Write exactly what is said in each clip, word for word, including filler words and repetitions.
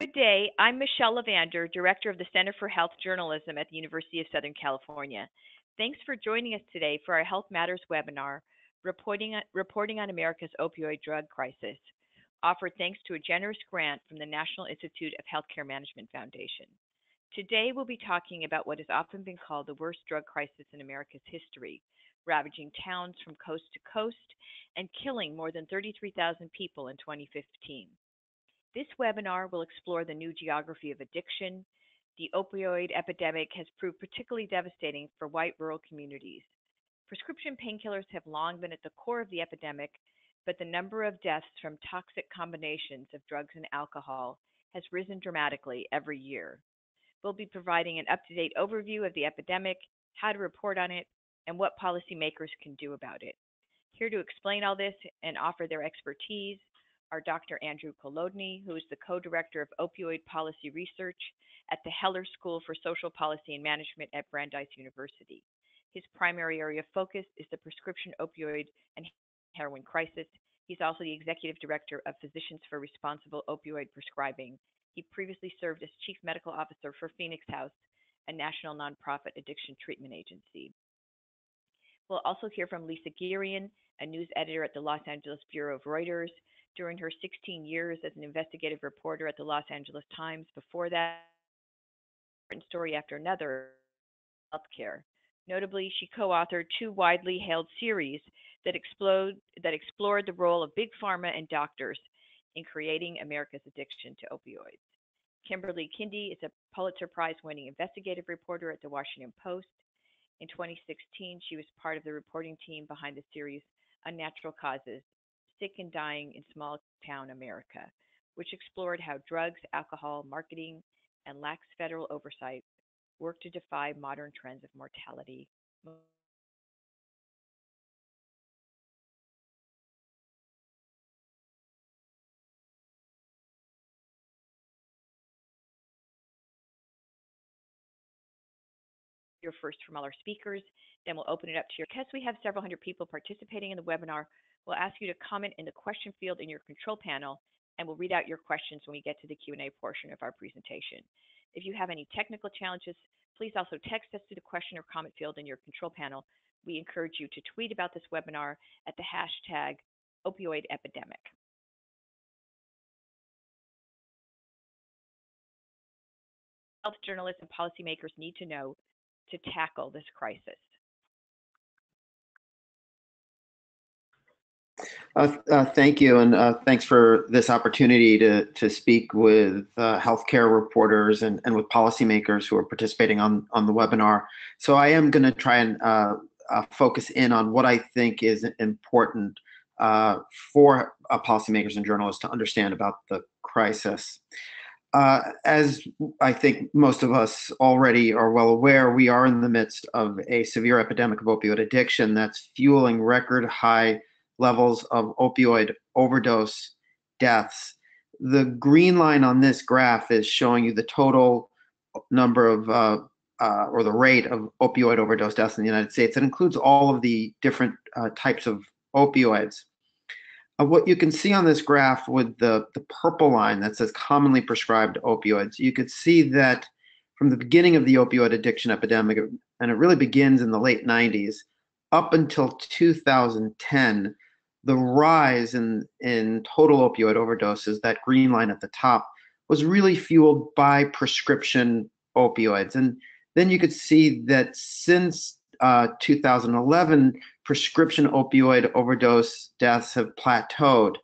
Good day. I'm Michelle Levander, Director of the Center for Health Journalism at the University of Southern California. Thanks for joining us today for our Health Matters webinar, Reporting on, reporting on America's Opioid Drug Crisis, offered thanks to a generous grant from the National Institute of Healthcare Management Foundation. Today, we'll be talking about what has often been called the worst drug crisis in America's history, ravaging towns from coast to coast and killing more than thirty-three thousand people in twenty fifteen. This webinar will explore the new geography of addiction. The opioid epidemic has proved particularly devastating for white rural communities. Prescription painkillers have long been at the core of the epidemic, but the number of deaths from toxic combinations of drugs and alcohol has risen dramatically every year. We'll be providing an up-to-date overview of the epidemic, how to report on it, and what policymakers can do about it. Here to explain all this and offer their expertise are Doctor Andrew Kolodny, who is the co-director of opioid policy research at the Heller School for Social Policy and Management at Brandeis University. His primary area of focus is the prescription opioid and heroin crisis. He's also the executive director of Physicians for Responsible Opioid Prescribing. He previously served as chief medical officer for Phoenix House, a national nonprofit addiction treatment agency. We'll also hear from Lisa Girion, a news editor at the Los Angeles Bureau of Reuters. During her sixteen years as an investigative reporter at the Los Angeles Times, before that, one story after another, healthcare. Notably, she co-authored two widely hailed series that, explode, that explored the role of big pharma and doctors in creating America's addiction to opioids. Kimberly Kindy is a Pulitzer Prize-winning investigative reporter at the Washington Post. In twenty sixteen, she was part of the reporting team behind the series Unnatural Causes, Sick and Dying in Small Town America, which explored how drugs, alcohol, marketing, and lax federal oversight work to defy modern trends of mortality. You're first from all our speakers, then we'll open it up to your. Because we have several hundred people participating in the webinar, we'll ask you to comment in the question field in your control panel, and we'll read out your questions when we get to the Q and A portion of our presentation. If you have any technical challenges, please also text us to the question or comment field in your control panel. We encourage you to tweet about this webinar at the hashtag opioid epidemic. Health journalists and policymakers need to know to tackle this crisis. Uh, uh, thank you, and uh, thanks for this opportunity to to speak with uh, healthcare reporters and, and with policymakers who are participating on, on the webinar. So I am going to try and uh, uh, focus in on what I think is important uh, for uh, policymakers and journalists to understand about the crisis. Uh, as I think most of us already are well aware, we are in the midst of a severe epidemic of opioid addiction that's fueling record high levels of opioid overdose deaths. The green line on this graph is showing you the total number of, uh, uh, or the rate of opioid overdose deaths in the United States. That includes all of the different uh, types of opioids. Uh, what you can see on this graph with the, the purple line that says commonly prescribed opioids, you could see that from the beginning of the opioid addiction epidemic, and it really begins in the late nineties, up until two thousand ten, the rise in, in total opioid overdoses, that green line at the top, was really fueled by prescription opioids. And then you could see that since uh, two thousand eleven, prescription opioid overdose deaths have plateaued.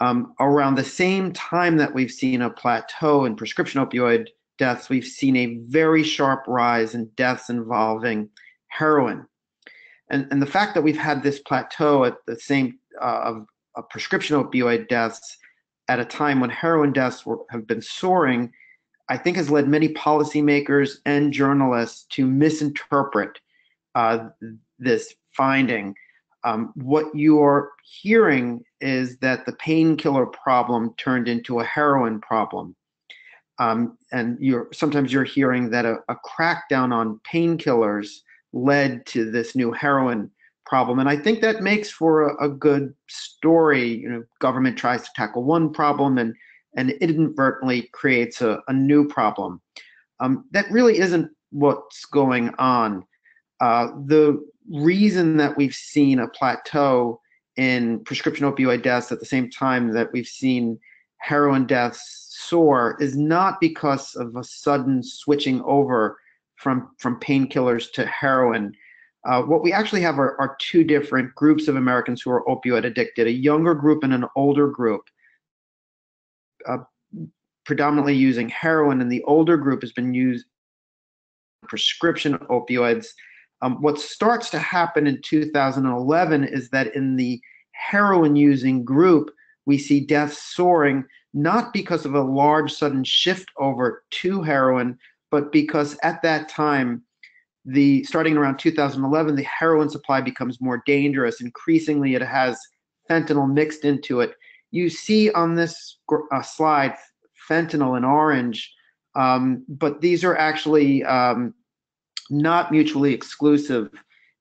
Um, around the same time that we've seen a plateau in prescription opioid deaths, we've seen a very sharp rise in deaths involving heroin. And, and the fact that we've had this plateau at the same uh, of, of prescription opioid deaths at a time when heroin deaths were, have been soaring, I think has led many policymakers and journalists to misinterpret uh, this finding. Um, what you're hearing is that the painkiller problem turned into a heroin problem. Um, and you're, sometimes you're hearing that a, a crackdown on painkillers led to this new heroin problem. And I think that makes for a, a good story. You know, government tries to tackle one problem and and inadvertently creates a, a new problem. Um, that really isn't what's going on. Uh, the reason that we've seen a plateau in prescription opioid deaths at the same time that we've seen heroin deaths soar is not because of a sudden switching over from, from painkillers to heroin. Uh, what we actually have are, are two different groups of Americans who are opioid addicted, a younger group and an older group, uh, predominantly using heroin, and the older group has been using prescription opioids. Um, what starts to happen in two thousand eleven is that in the heroin-using group, we see deaths soaring, not because of a large sudden shift over to heroin, but because at that time, the starting around two thousand eleven, the heroin supply becomes more dangerous. Increasingly, it has fentanyl mixed into it. You see on this uh, slide fentanyl in orange, um, but these are actually um, not mutually exclusive.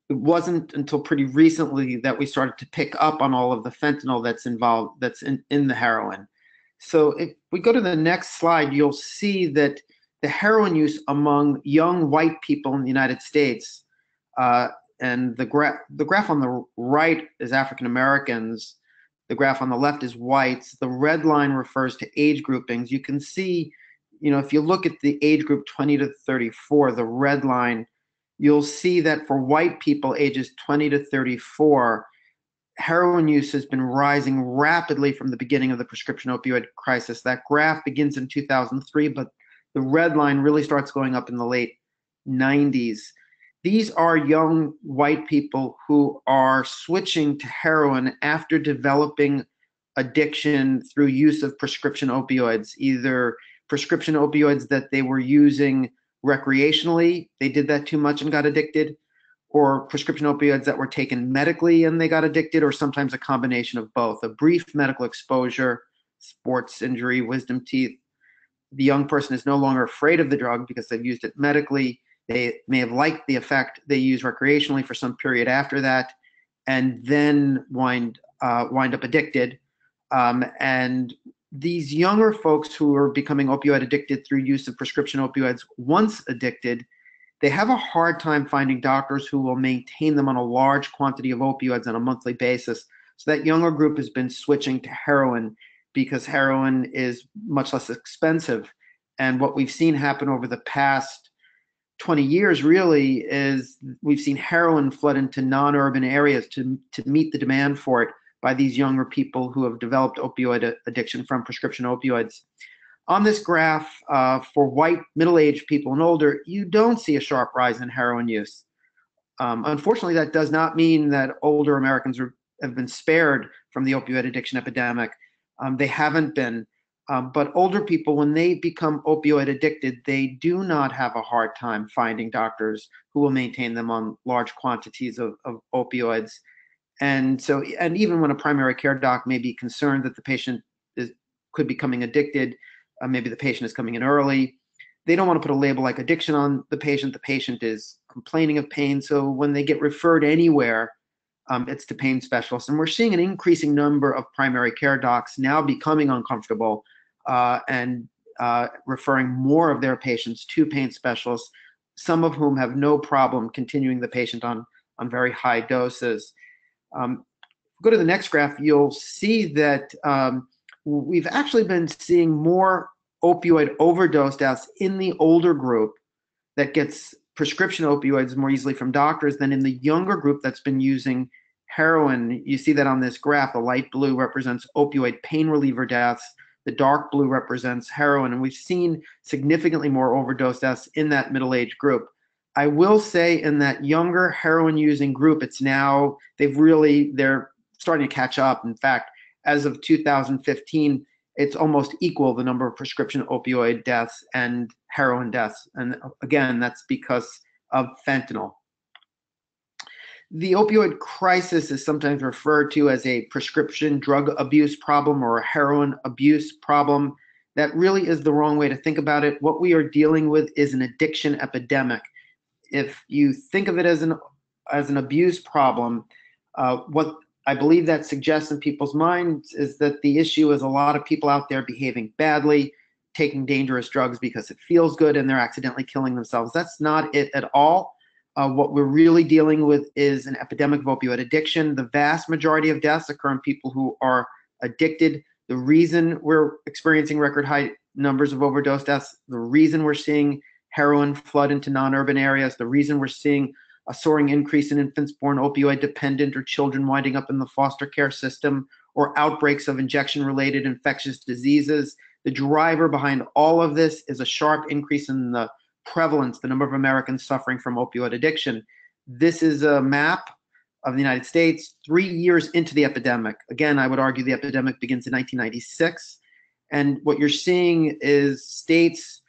It wasn't until pretty recently that we started to pick up on all of the fentanyl that's involved, that's in, in the heroin. So if we go to the next slide, you'll see that the heroin use among young white people in the United States, uh, and the graph the graph on the right is African Americans, the graph on the left is whites. The red line refers to age groupings. You can see, you know, if you look at the age group twenty to thirty-four, the red line, you'll see that for white people ages twenty to thirty-four, heroin use has been rising rapidly from the beginning of the prescription opioid crisis. That graph begins in two thousand three, but the red line really starts going up in the late nineties. These are young white people who are switching to heroin after developing addiction through use of prescription opioids, either prescription opioids that they were using recreationally, they did that too much and got addicted, or prescription opioids that were taken medically and they got addicted, or sometimes a combination of both. A brief medical exposure, sports injury, wisdom teeth, the young person is no longer afraid of the drug because they've used it medically. They may have liked the effect, they use recreationally for some period after that, and then wind, uh, wind up addicted. Um, and these younger folks who are becoming opioid addicted through use of prescription opioids, once addicted, they have a hard time finding doctors who will maintain them on a large quantity of opioids on a monthly basis. So that younger group has been switching to heroin because heroin is much less expensive. And what we've seen happen over the past twenty years really is we've seen heroin flood into non-urban areas to, to meet the demand for it by these younger people who have developed opioid addiction from prescription opioids. On this graph, uh, for white, middle-aged people and older, you don't see a sharp rise in heroin use. Um, unfortunately, that does not mean that older Americans are, have been spared from the opioid addiction epidemic. Um, they haven't been, um, but older people, when they become opioid addicted, they do not have a hard time finding doctors who will maintain them on large quantities of, of opioids. And so, and even when a primary care doc may be concerned that the patient is, could be coming addicted, uh, maybe the patient is coming in early, they don't want to put a label like addiction on the patient. The patient is complaining of pain. So when they get referred anywhere, Um, it's to pain specialists, and we're seeing an increasing number of primary care docs now becoming uncomfortable uh, and uh, referring more of their patients to pain specialists, some of whom have no problem continuing the patient on, on very high doses. Um, go to the next graph, you'll see that um, we've actually been seeing more opioid overdose deaths in the older group that gets prescription opioids more easily from doctors than in the younger group that's been using heroin. You see that on this graph. The light blue represents opioid pain reliever deaths. The dark blue represents heroin. And we've seen significantly more overdose deaths in that middle-aged group. I will say in that younger heroin-using group, it's now, they've really, they're starting to catch up. In fact, as of two thousand fifteen, it's almost equal the number of prescription opioid deaths and heroin deaths. And again, that's because of fentanyl. The opioid crisis is sometimes referred to as a prescription drug abuse problem or a heroin abuse problem. That really is the wrong way to think about it. What we are dealing with is an addiction epidemic. If you think of it as an, as an abuse problem, uh, what I believe that suggests in people's minds is that the issue is a lot of people out there behaving badly, taking dangerous drugs because it feels good, and they're accidentally killing themselves. That's not it at all. Uh, what we're really dealing with is an epidemic of opioid addiction. The vast majority of deaths occur in people who are addicted. The reason we're experiencing record high numbers of overdose deaths, the reason we're seeing heroin flood into non-urban areas, the reason we're seeing a soaring increase in infants born opioid dependent or children winding up in the foster care system, or outbreaks of injection-related infectious diseases. The driver behind all of this is a sharp increase in the prevalence, the number of Americans suffering from opioid addiction. This is a map of the United States three years into the epidemic. Again, I would argue the epidemic begins in nineteen ninety-six. And what you're seeing is states,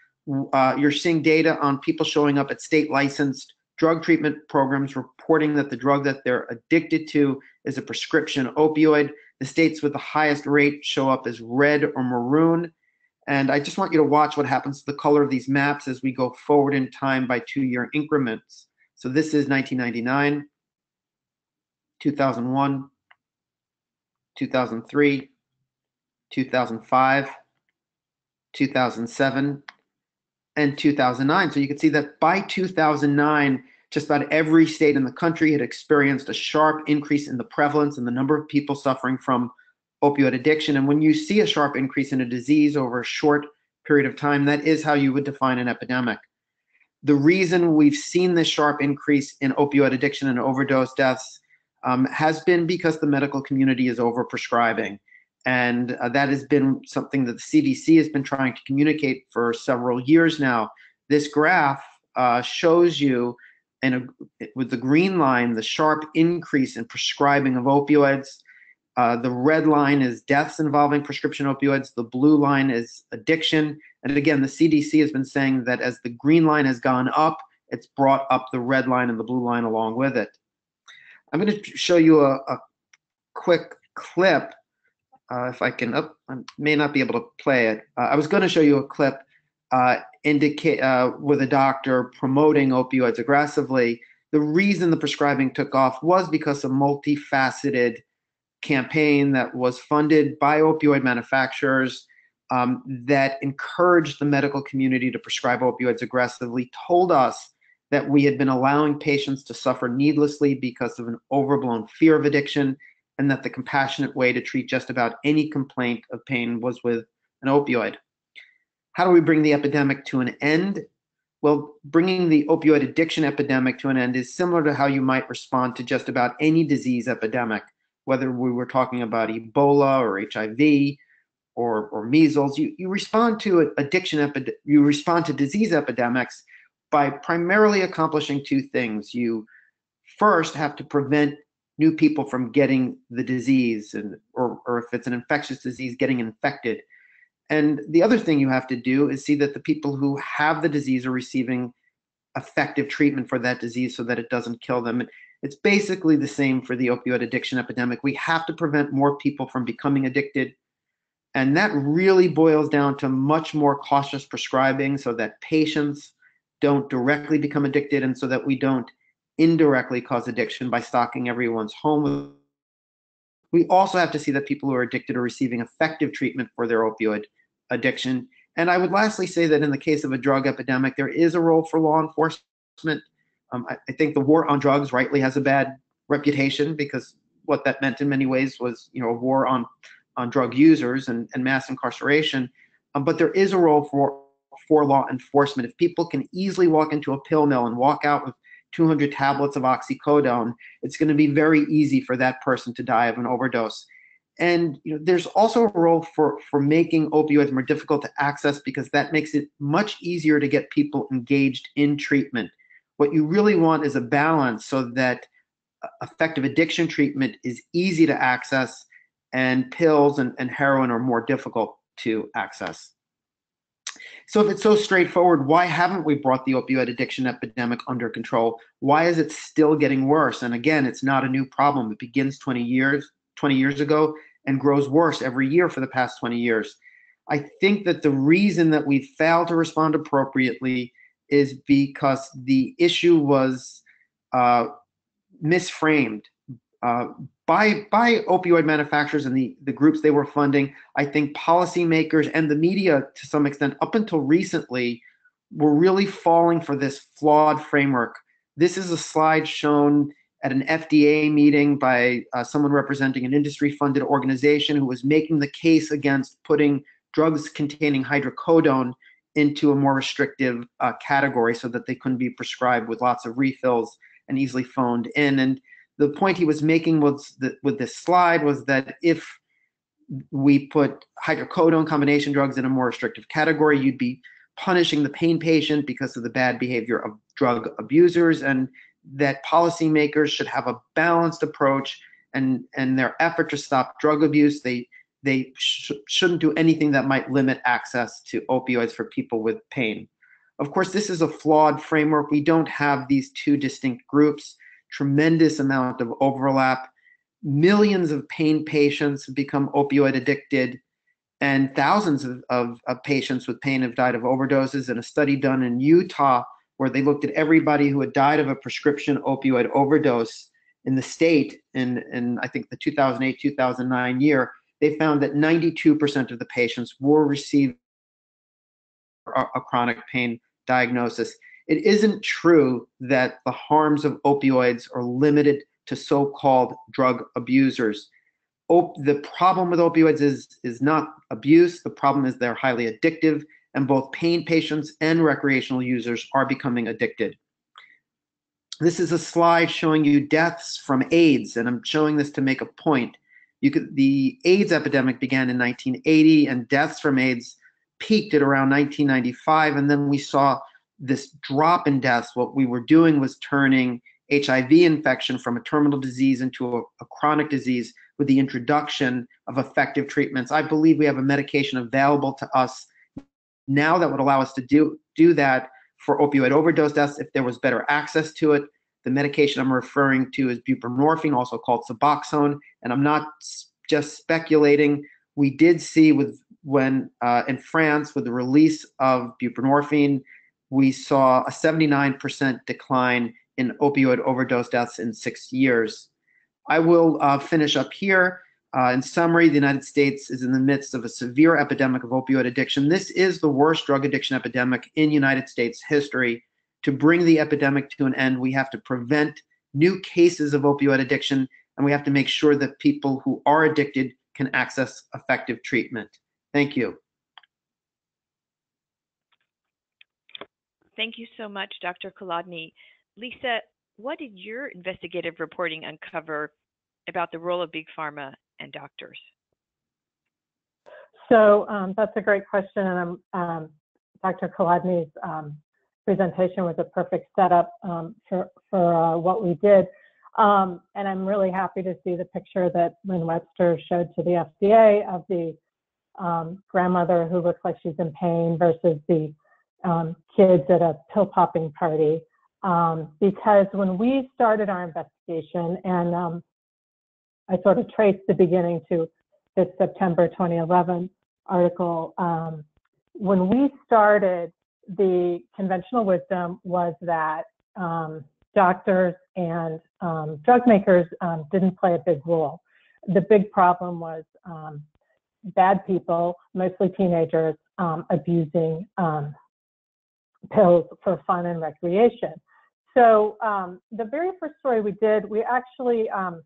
uh, you're seeing data on people showing up at state licensed drug treatment programs reporting that the drug that they're addicted to is a prescription opioid. The states with the highest rate show up as red or maroon. And I just want you to watch what happens to the color of these maps as we go forward in time by two-year increments. So this is nineteen ninety-nine, two thousand one, two thousand three, two thousand five, two thousand seven, and two thousand nine. So you can see that by two thousand nine, just about every state in the country had experienced a sharp increase in the prevalence and the number of people suffering from opioid addiction. And when you see a sharp increase in a disease over a short period of time, that is how you would define an epidemic. The reason we've seen this sharp increase in opioid addiction and overdose deaths um, has been because the medical community is overprescribing. And uh, that has been something that the C D C has been trying to communicate for several years now. This graph uh, shows you, and with the green line, the sharp increase in prescribing of opioids. Uh, the red line is deaths involving prescription opioids. The blue line is addiction. And again, the C D C has been saying that as the green line has gone up, it's brought up the red line and the blue line along with it. I'm going to show you a, a quick clip. Uh, if I can, oh, I may not be able to play it. Uh, I was going to show you a clip uh, indicate uh, with a doctor promoting opioids aggressively. The reason the prescribing took off was because a multifaceted campaign that was funded by opioid manufacturers um, that encouraged the medical community to prescribe opioids aggressively told us that we had been allowing patients to suffer needlessly because of an overblown fear of addiction, and that the compassionate way to treat just about any complaint of pain was with an opioid. How do we bring the epidemic to an end? Well, bringing the opioid addiction epidemic to an end is similar to how you might respond to just about any disease epidemic. Whether we were talking about Ebola or H I V or, or measles, you, you respond to addiction, epi- you respond to disease epidemics by primarily accomplishing two things. You first have to prevent new people from getting the disease, and or, or if it's an infectious disease, getting infected. And the other thing you have to do is see that the people who have the disease are receiving effective treatment for that disease so that it doesn't kill them. And it's basically the same for the opioid addiction epidemic. We have to prevent more people from becoming addicted. And that really boils down to much more cautious prescribing so that patients don't directly become addicted, and so that we don't indirectly cause addiction by stocking everyone's home. We also have to see that people who are addicted are receiving effective treatment for their opioid addiction. And I would lastly say that in the case of a drug epidemic, there is a role for law enforcement. Um, I, I think the war on drugs rightly has a bad reputation, because what that meant in many ways was, you know, a war on, on drug users and, and mass incarceration. Um, but there is a role for, for law enforcement. If people can easily walk into a pill mill and walk out with two hundred tablets of oxycodone, it's going to be very easy for that person to die of an overdose. And you know, there's also a role for, for making opioids more difficult to access, because that makes it much easier to get people engaged in treatment. What you really want is a balance so that effective addiction treatment is easy to access, and pills and, and heroin are more difficult to access. So if it's so straightforward, why haven't we brought the opioid addiction epidemic under control? Why is it still getting worse? And again, it's not a new problem. It begins twenty years, twenty years ago and grows worse every year for the past twenty years. I think that the reason that we failed to respond appropriately is because the issue was uh, misframed uh, by by opioid manufacturers and the, the groups they were funding. I think policymakers and the media, to some extent, up until recently, were really falling for this flawed framework. This is a slide shown at an F D A meeting by uh, someone representing an industry-funded organization who was making the case against putting drugs containing hydrocodone into a more restrictive uh, category so that they couldn't be prescribed with lots of refills and easily phoned in. And the point he was making was that, with this slide, was that if we put hydrocodone combination drugs in a more restrictive category, you'd be punishing the pain patient because of the bad behavior of drug abusers, and that policymakers should have a balanced approach and and their effort to stop drug abuse. They they sh shouldn't do anything that might limit access to opioids for people with pain. Of course, this is a flawed framework. We don't have these two distinct groups, tremendous amount of overlap. Millions of pain patients become opioid addicted, and thousands of, of, of patients with pain have died of overdoses. In a study done in Utah, where they looked at everybody who had died of a prescription opioid overdose in the state in, in I think the two thousand eight, two thousand nine year, they found that ninety-two percent of the patients were receiving a, a chronic pain diagnosis. It isn't true that the harms of opioids are limited to so-called drug abusers. Op the problem with opioids is, is not abuse. The problem is they're highly addictive, and both pain patients and recreational users are becoming addicted. This is a slide showing you deaths from AIDS, and I'm showing this to make a point. You could, the AIDS epidemic began in nineteen eighty, and deaths from AIDS peaked at around nineteen ninety-five, and then we saw this drop in deaths. What we were doing was turning H I V infection from a terminal disease into a, a chronic disease with the introduction of effective treatments. I believe we have a medication available to us now that would allow us to do, do that for opioid overdose deaths if there was better access to it. The medication I'm referring to is buprenorphine, also called Suboxone, and I'm not just speculating. We did see with when uh, in France with the release of buprenorphine, we saw a seventy-nine percent decline in opioid overdose deaths in six years. I will uh, finish up here. Uh, in summary, the United States is in the midst of a severe epidemic of opioid addiction. This is the worst drug addiction epidemic in United States history. To bring the epidemic to an end, we have to prevent new cases of opioid addiction, and we have to make sure that people who are addicted can access effective treatment. Thank you. Thank you so much, Doctor Kolodny. Lisa, what did your investigative reporting uncover about the role of Big Pharma and doctors? So um, that's a great question, and um, um, Doctor Kolodny's um, presentation was a perfect setup um, for, for uh, what we did. Um, and I'm really happy to see the picture that Lynn Webster showed to the F D A of the um, grandmother who looks like she's in pain versus the um, kids at a pill popping party. Um, because when we started our investigation, and um, I sort of traced the beginning to this September twenty eleven article, um, when we started, the conventional wisdom was that um, doctors and um, drug makers um, didn't play a big role. The big problem was um, bad people, mostly teenagers, um, abusing um, pills for fun and recreation. So um, the very first story we did, we actually um,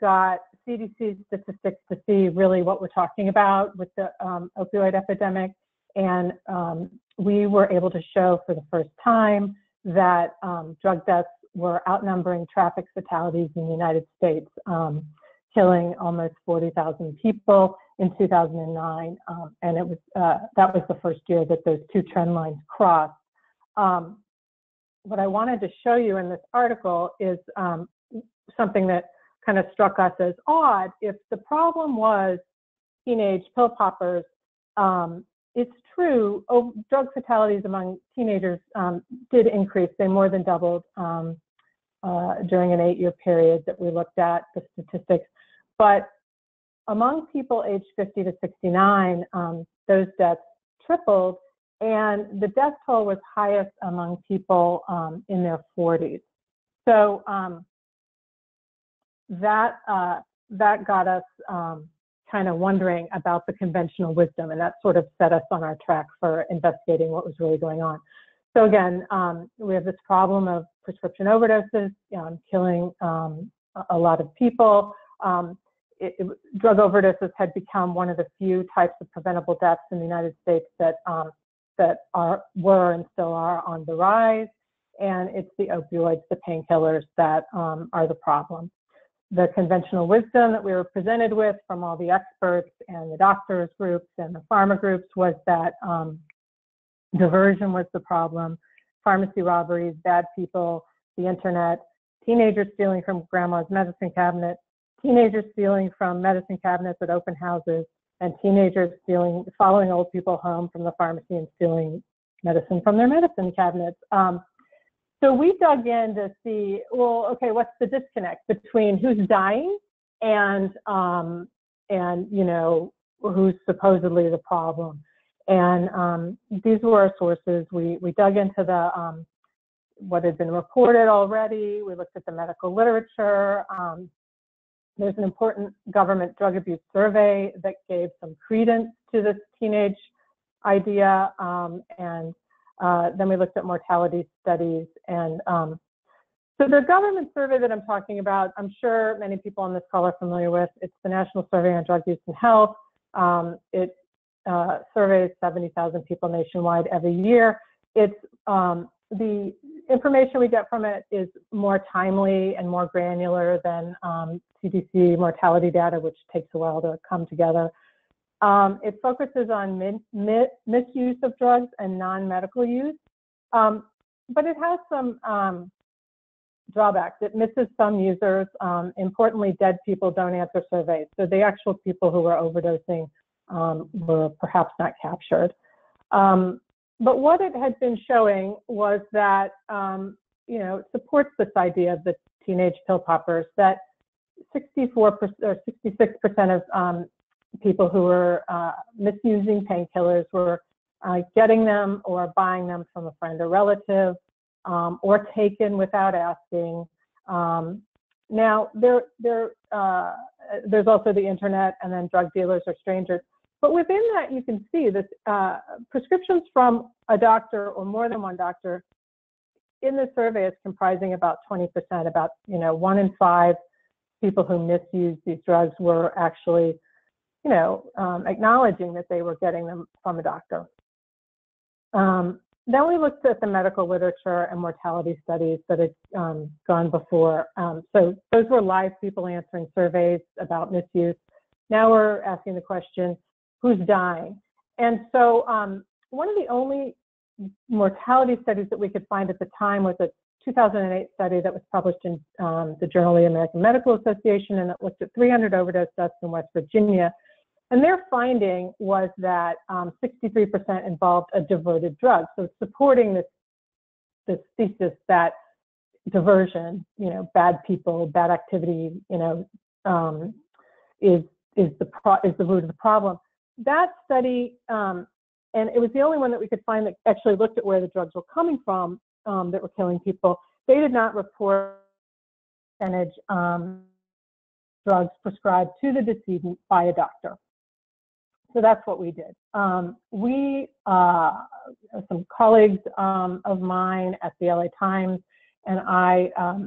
got C D C statistics to see really what we're talking about with the um, opioid epidemic. And um, we were able to show for the first time that um, drug deaths were outnumbering traffic fatalities in the United States, um, killing almost forty thousand people in two thousand nine. Um, and it was uh, that was the first year that those two trend lines crossed. Um, what I wanted to show you in this article is um, something that kind of struck us as odd. If the problem was teenage pill poppers, um, it's true, oh, drug fatalities among teenagers um, did increase. They more than doubled um, uh, during an eight-year period that we looked at, the statistics. But among people aged fifty to sixty-nine, um, those deaths tripled, and the death toll was highest among people um, in their forties. So um, that uh, that got us um, kind of wondering about the conventional wisdom, and that sort of set us on our track for investigating what was really going on. So again, um, we have this problem of prescription overdoses, you know, killing um, a lot of people. Um, it, it, drug overdoses had become one of the few types of preventable deaths in the United States that um, that are were and still are on the rise. And it's the opioids, the painkillers, that um, are the problem. The conventional wisdom that we were presented with from all the experts and the doctors groups and the pharma groups was that um, diversion was the problem, pharmacy robberies, bad people, the internet, teenagers stealing from grandma's medicine cabinet, teenagers stealing from medicine cabinets at open houses, and teenagers stealing, following old people home from the pharmacy and stealing medicine from their medicine cabinets. Um, So we dug in to see, well, okay, what's the disconnect between who's dying and, um, and you know, who's supposedly the problem? And um, these were our sources. We, we dug into the, um, what had been reported already. We looked at the medical literature. Um, there's an important government drug abuse survey that gave some credence to this teenage idea, um, and Uh, then we looked at mortality studies. And um, so the government survey that I'm talking about, I'm sure many people on this call are familiar with. It's the National Survey on Drug Use and Health. Um, it uh, surveys seventy thousand people nationwide every year. It's um, the information we get from it is more timely and more granular than um, C D C mortality data, which takes a while to come together. Um, it focuses on min, mi, misuse of drugs and non-medical use, um, but it has some um, drawbacks. It misses some users. Um, importantly, dead people don't answer surveys, so the actual people who were overdosing um, were perhaps not captured. Um, but what it had been showing was that, um, you know, it supports this idea of the teenage pill poppers, that sixty-four percent or sixty-six percent of um, people who were uh, misusing painkillers were uh, getting them or buying them from a friend or relative, um, or taken without asking. Um, now, there, there, uh, there's also the internet, and then drug dealers or strangers. But within that, you can see this uh, prescriptions from a doctor or more than one doctor in the survey is comprising about twenty percent, about you know one in five people who misuse these drugs were actually you know, um, acknowledging that they were getting them from a doctor. Um, then we looked at the medical literature and mortality studies that had um, gone before. Um, so those were live people answering surveys about misuse. Now we're asking the question, who's dying? And so um, one of the only mortality studies that we could find at the time was a two thousand eight study that was published in um, the Journal of the American Medical Association, and it looked at three hundred overdose deaths in West Virginia. And their finding was that um, sixty-three percent involved a diverted drug. So supporting this, this thesis that diversion, you know, bad people, bad activity, you know, um, is, is, the pro is the root of the problem. That study, um, and it was the only one that we could find that actually looked at where the drugs were coming from um, that were killing people. They did not report percentage um, drugs prescribed to the decedent by a doctor. So that's what we did. Um, we, uh, some colleagues um, of mine at the L A Times, and I um,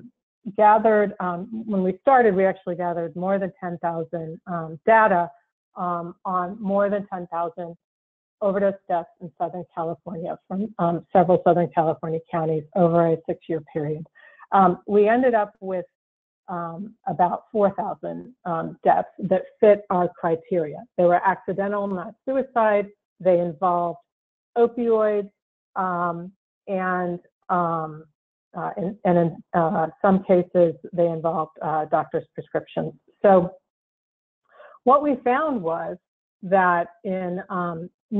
gathered, um, when we started, we actually gathered more than ten thousand um, data um, on more than ten thousand overdose deaths in Southern California from um, several Southern California counties over a six-year period. Um, we ended up with Um, about four thousand um, deaths that fit our criteria. They were accidental, not suicide. They involved opioids um, and um, uh, in, and in uh, some cases they involved uh, doctor's prescriptions. So what we found was that in um,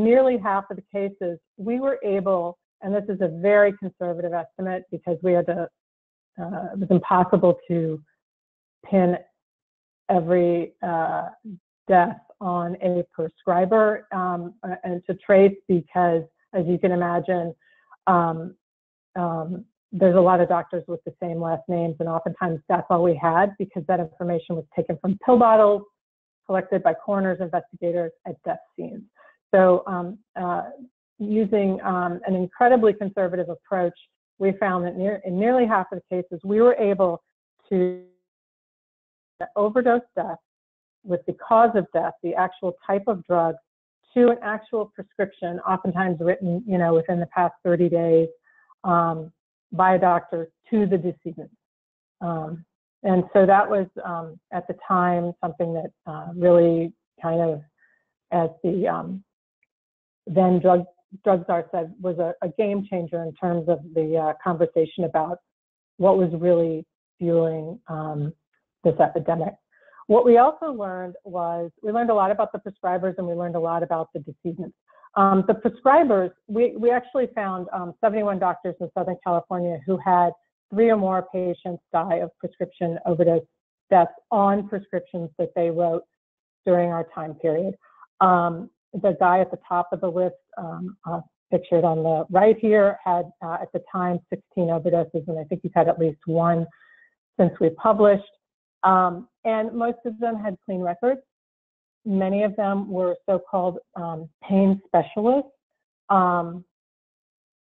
nearly half of the cases we were able, and this is a very conservative estimate because we had to, uh, it was impossible to pin every uh, death on a prescriber um, and to trace because, as you can imagine, um, um, there's a lot of doctors with the same last names, and oftentimes that's all we had because that information was taken from pill bottles, collected by coroners, investigators at death scenes. So um, uh, using um, an incredibly conservative approach, we found that near, in nearly half of the cases, we were able to overdose death with the cause of death, the actual type of drug, to an actual prescription, oftentimes written, you know, within the past thirty days um, by a doctor to the decedent. Um, and so that was, um, at the time, something that uh, really kind of, as the um, then drug drug czar said, was a, a game changer in terms of the uh, conversation about what was really fueling um, this epidemic. What we also learned was, we learned a lot about the prescribers and we learned a lot about the decedents. Um, the prescribers, we, we actually found um, seventy-one doctors in Southern California who had three or more patients die of prescription overdose deaths on prescriptions that they wrote during our time period. Um, the guy at the top of the list, um, uh, pictured on the right here, had uh, at the time sixteen overdoses, and I think he's had at least one since we published. Um, and most of them had clean records. Many of them were so-called um, pain specialists. Um,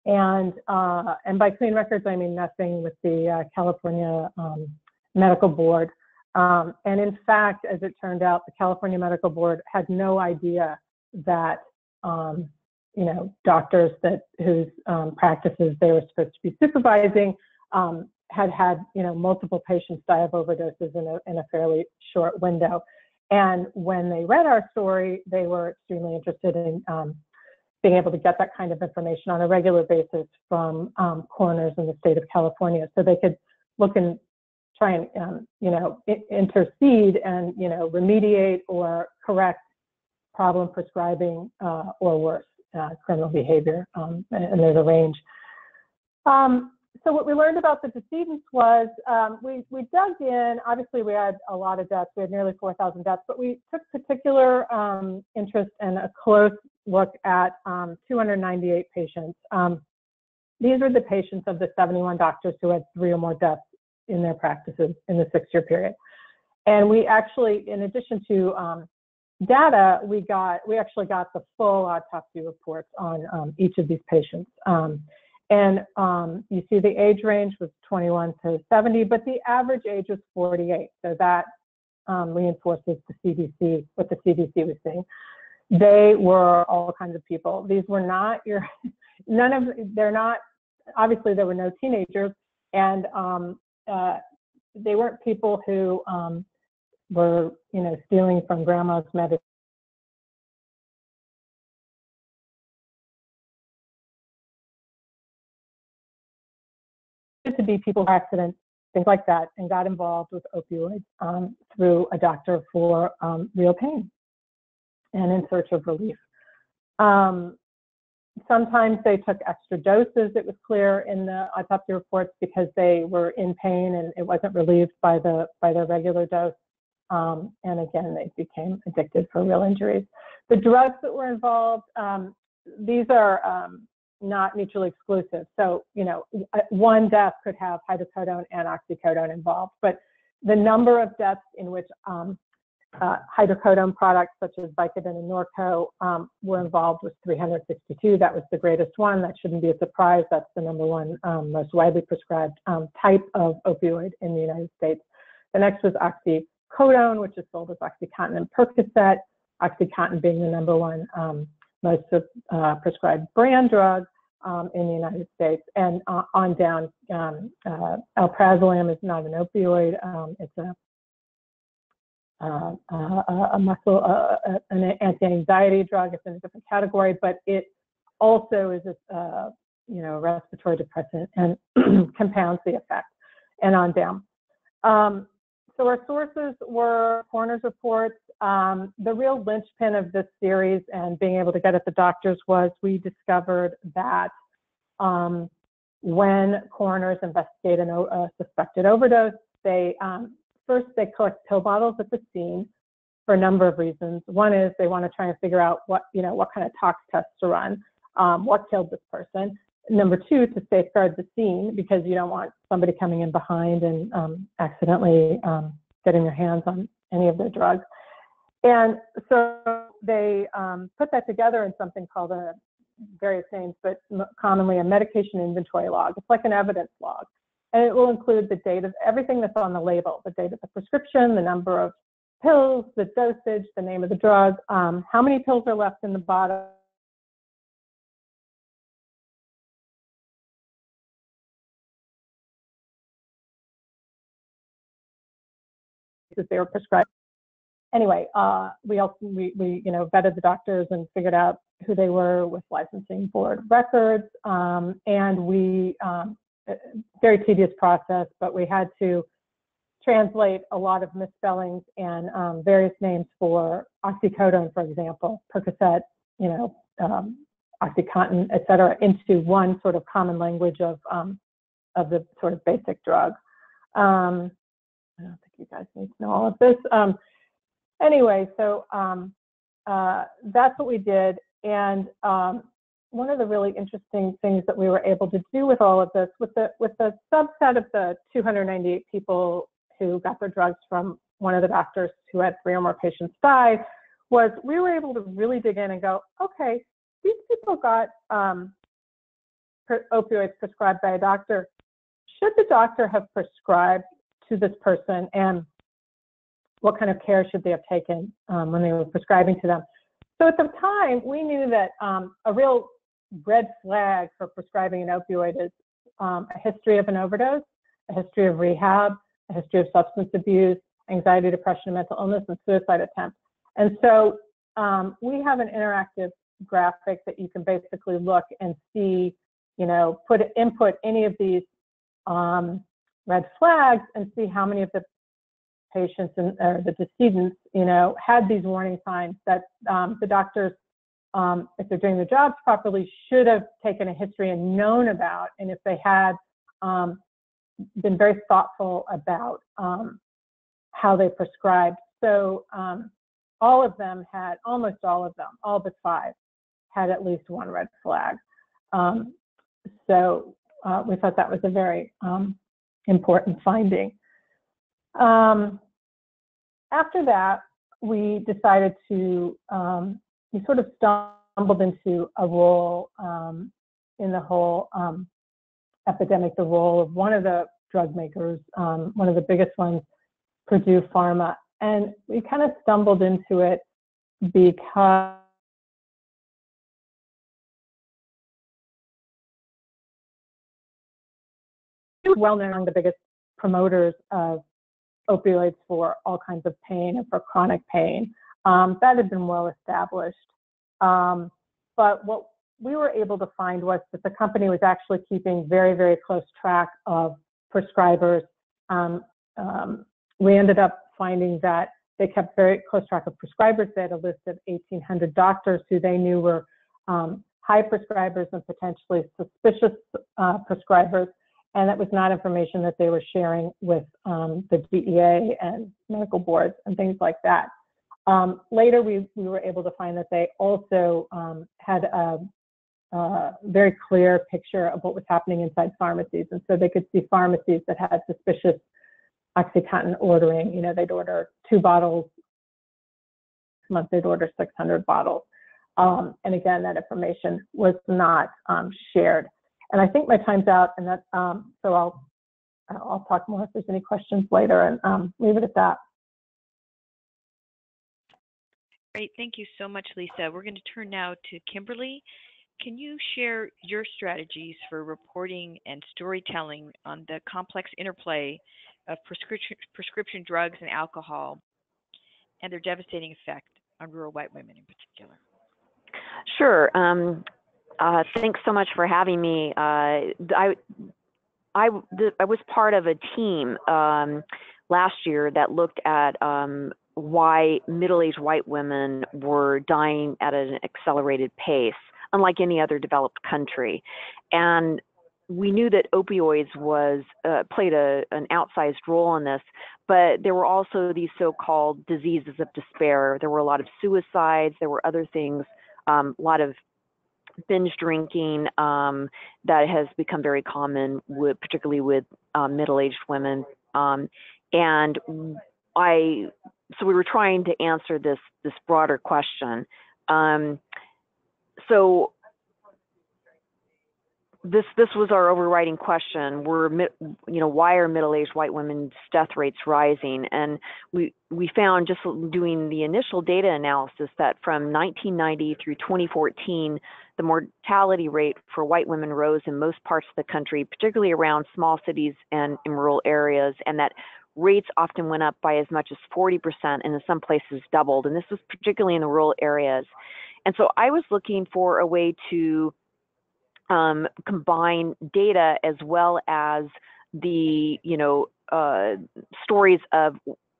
and, uh, and by clean records, I mean nothing with the uh, California um, Medical Board. Um, and in fact, as it turned out, the California Medical Board had no idea that, um, you know, doctors that whose um, practices they were supposed to be supervising um, had had, you know, multiple patients die of overdoses in a, in a fairly short window. And when they read our story, they were extremely interested in um, being able to get that kind of information on a regular basis from um, coroners in the state of California, so they could look and try and, um, you know, intercede and, you know, remediate or correct problem prescribing uh, or worse, uh, criminal behavior, um, and there's a range. Um, So what we learned about the decedents was um, we, we dug in. Obviously, we had a lot of deaths. We had nearly four thousand deaths, but we took particular um, interest and a close look at um, two hundred ninety-eight patients. Um, these were the patients of the seventy-one doctors who had three or more deaths in their practices in the six-year period. And we actually, in addition to um, data, we got we actually got the full autopsy reports on um, each of these patients. Um, And um, you see the age range was twenty-one to seventy, but the average age was forty-eight. So that um, reinforces the C D C, what the C D C was saying. They were all kinds of people. These were not your, none of, they're not, obviously there were no teenagers, and um, uh, they weren't people who um, were, you know, stealing from grandma's medicine. To be people who accidents, things like that, and got involved with opioids um, through a doctor for um, real pain and in search of relief. Um, sometimes they took extra doses, it was clear in the autopsy reports, because they were in pain and it wasn't relieved by the by their regular dose. Um, and again, they became addicted for real injuries. The drugs that were involved, um, these are um, not mutually exclusive. So, you know, one death could have hydrocodone and oxycodone involved, but the number of deaths in which um, uh, hydrocodone products such as Vicodin and Norco um, were involved was three hundred sixty-two. That was the greatest one. That shouldn't be a surprise. That's the number one um, most widely prescribed um, type of opioid in the United States. The next was oxycodone, which is sold as OxyContin and Percocet, OxyContin being the number one um, most of, uh, prescribed brand drug um, in the United States, and uh, on down. Um, uh, alprazolam is not an opioid; um, it's a uh, uh, a muscle, uh, an anti-anxiety drug. It's in a different category, but it also is a uh, you know, respiratory depressant and compounds the effect, and on down. Um, so our sources were coroner's reports. Um, the real linchpin of this series and being able to get at the doctors was we discovered that um, when coroners investigate an, a suspected overdose, they um, first they collect pill bottles at the scene for a number of reasons. One is they want to try and figure out what, you know, what kind of tox tests to run, um, what killed this person. Number two, to safeguard the scene, because you don't want somebody coming in behind and um, accidentally um, getting their hands on any of their drugs. And so they um, put that together in something called a various names, but commonly a medication inventory log. It's like an evidence log. And it will include the date of everything that's on the label, the date of the prescription, the number of pills, the dosage, the name of the drug, um, how many pills are left in the bottle, that they were prescribed. Anyway, uh, we also we, we you know vetted the doctors and figured out who they were with licensing board records, um, and we um, very tedious process, but we had to translate a lot of misspellings and um, various names for oxycodone, for example, Percocet, you know, um, OxyContin, et cetera, into one sort of common language of um, of the sort of basic drug. Um, I don't think you guys need to know all of this. Um, Anyway, so um, uh, that's what we did. And um, one of the really interesting things that we were able to do with all of this, with the with the subset of the two hundred ninety-eight people who got their drugs from one of the doctors who had three or more patients die, was we were able to really dig in and go, okay, these people got um, per opioids prescribed by a doctor. Should the doctor have prescribed to this person, and what kind of care should they have taken um, when they were prescribing to them? So at the time, we knew that um, a real red flag for prescribing an opioid is um, a history of an overdose, a history of rehab, a history of substance abuse, anxiety, depression, and mental illness, and suicide attempts. And so um, we have an interactive graphic that you can basically look and see, you know, put input any of these um, red flags and see how many of the patients and or the decedents, you know, had these warning signs that um, the doctors, um, if they're doing their jobs properly, should have taken a history and known about, and if they had um, been very thoughtful about um, how they prescribed. So um, all of them had, almost all of them, all but five, had at least one red flag. Um, so uh, we thought that was a very um, important finding. Um, after that, we decided to, um, we sort of stumbled into a role um, in the whole um, epidemic, the role of one of the drug makers, um, one of the biggest ones, Purdue Pharma. And we kind of stumbled into it because it was well known among the biggest promoters of opioids for all kinds of pain and for chronic pain. Um, that had been well established. Um, but what we were able to find was that the company was actually keeping very, very close track of prescribers. Um, um, we ended up finding that they kept very close track of prescribers. They had a list of eighteen hundred doctors who they knew were um, high prescribers and potentially suspicious uh, prescribers. And that was not information that they were sharing with um, the D E A and medical boards and things like that. Um, later, we, we were able to find that they also um, had a, a very clear picture of what was happening inside pharmacies. And so they could see pharmacies that had suspicious OxyContin ordering. You know, they'd order two bottles a month, they'd order six hundred bottles. Um, and again, that information was not um, shared. And I think my time's out, and that um, so I'll I'll talk more if there's any questions later, and um, leave it at that. Great, thank you so much, Lisa. We're going to turn now to Kimberly. Can you share your strategies for reporting and storytelling on the complex interplay of prescription prescription drugs and alcohol, and their devastating effect on rural white women in particular? Sure. Um, Uh, thanks so much for having me. Uh, I, I, I was part of a team um, last year that looked at um, why middle-aged white women were dying at an accelerated pace, unlike any other developed country. And we knew that opioids was uh, played a, an outsized role in this, but there were also these so-called diseases of despair. There were a lot of suicides. There were other things, um, a lot of binge drinking um, that has become very common, with, particularly with uh, middle-aged women. Um, and I, so we were trying to answer this this broader question. Um, so this this was our overriding question: Were you know why are middle-aged white women's death rates rising? And we we found, just doing the initial data analysis, that from nineteen ninety through twenty fourteen, the mortality rate for white women rose in most parts of the country, particularly around small cities and in rural areas, and that rates often went up by as much as forty percent, and in some places doubled. And this was particularly in the rural areas. And so I was looking for a way to um, combine data as well as the, you know, uh, stories of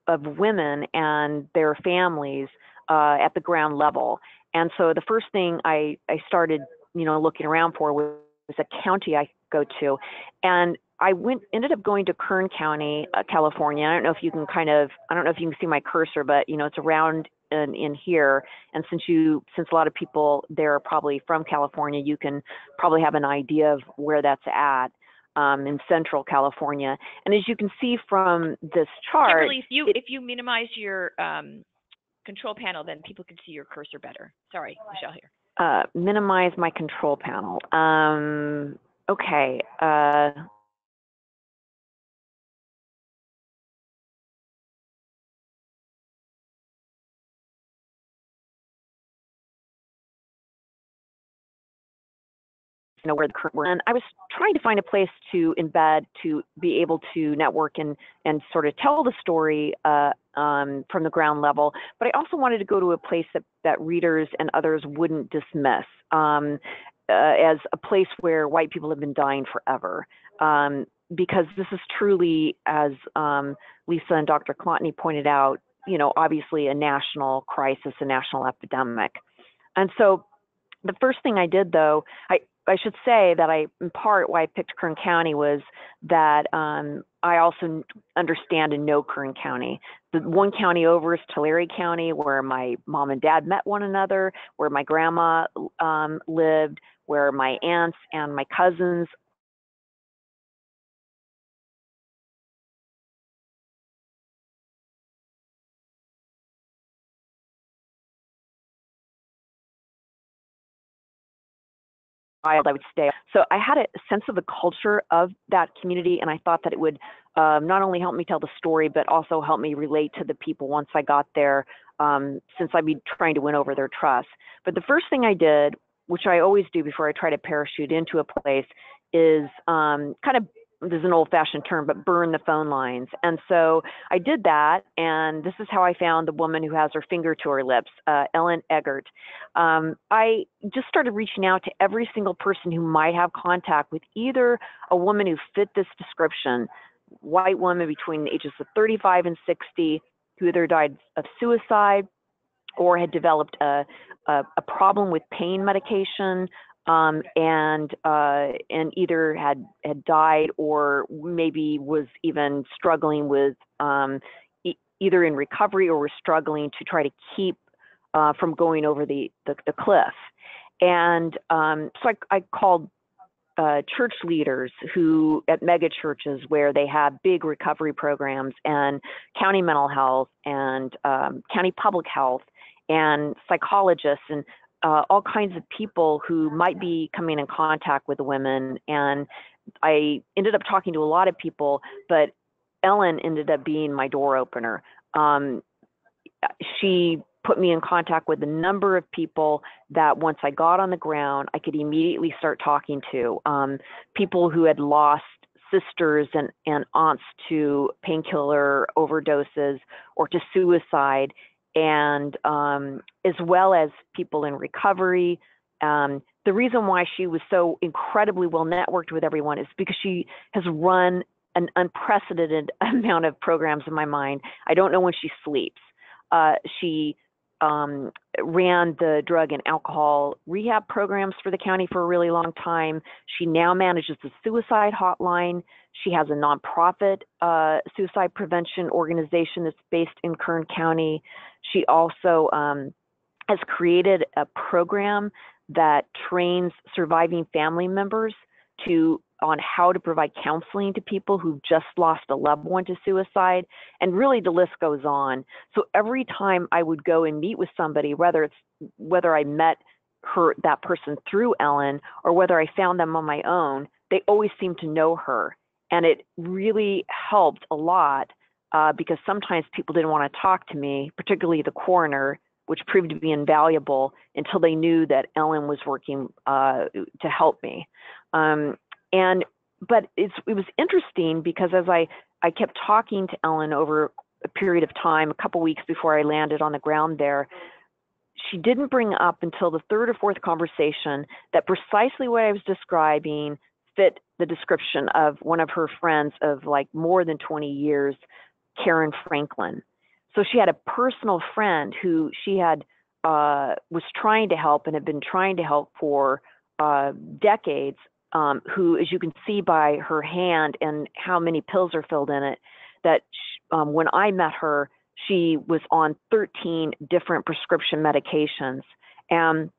of women and their families uh, at the ground level. And so the first thing I, I started, you know, looking around for was, was a county I go to. And I went, ended up going to Kern County, uh, California. I don't know if you can kind of, I don't know if you can see my cursor, but you know, it's around in, in here. And since you, since a lot of people there are probably from California, you can probably have an idea of where that's at um, in central California. And as you can see from this chart, Kimberly, if you, it, if you minimize your um, control panel, then people can see your cursor better. Sorry, Michelle here. Uh, minimize my control panel. Um, okay. Uh, You know where the current and I was trying to find a place to embed, to be able to network and and sort of tell the story uh, um, from the ground level. But I also wanted to go to a place that that readers and others wouldn't dismiss um, uh, as a place where white people have been dying forever, um, because this is truly, as um, Lisa and Doctor Kolodny pointed out, you know, obviously a national crisis, a national epidemic. And so the first thing I did, though, I. I should say that I, in part, why I picked Kern County was that um, I also understand and know Kern County. The one county over is Tulare County, where my mom and dad met one another, where my grandma um, lived, where my aunts and my cousins I would stay. So I had a sense of the culture of that community, and I thought that it would um, not only help me tell the story, but also help me relate to the people once I got there, um, since I'd be trying to win over their trust. But the first thing I did, which I always do before I try to parachute into a place, is um, kind of, this is an old-fashioned term, but burn the phone lines. And so I did that, and this is how I found the woman who has her finger to her lips, uh, Ellen Eggert. Um, I just started reaching out to every single person who might have contact with either a woman who fit this description, white woman between the ages of thirty-five and sixty, who either died of suicide or had developed a, a, a problem with pain medication, Um, and uh, and either had had died or maybe was even struggling with um, e either in recovery or was struggling to try to keep uh, from going over the the, the cliff. And um, so I, I called uh, church leaders who at mega churches where they have big recovery programs, and county mental health and um, county public health and psychologists and Uh, all kinds of people who might be coming in contact with the women. And I ended up talking to a lot of people, but Ellen ended up being my door opener. Um, she put me in contact with a number of people that once I got on the ground, I could immediately start talking to, um, people who had lost sisters and, and aunts to painkiller overdoses or to suicide, and um, as well as people in recovery. Um, the reason why she was so incredibly well networked with everyone is because she has run an unprecedented amount of programs. In my mind, I don't know when she sleeps. Uh, she um, ran the drug and alcohol rehab programs for the county for a really long time. She now manages the suicide hotline. She has a nonprofit uh, suicide prevention organization that's based in Kern County. She also um, has created a program that trains surviving family members to on how to provide counseling to people who've just lost a loved one to suicide. And really the list goes on. So every time I would go and meet with somebody, whether it's whether I met her, that person through Ellen, or whether I found them on my own, they always seemed to know her. And it really helped a lot uh, because sometimes people didn't want to talk to me, particularly the coroner, which proved to be invaluable until they knew that Ellen was working uh, to help me. Um, And, but it's, it was interesting because as I, I kept talking to Ellen over a period of time, a couple weeks before I landed on the ground there, she didn't bring up until the third or fourth conversation that precisely what I was describing fit the description of one of her friends of like more than twenty years, Karen Franklin. So she had a personal friend who she had, uh, was trying to help and had been trying to help for uh, decades. Um, who, as you can see by her hand and how many pills are filled in it, that she, um, when I met her, she was on thirteen different prescription medications. And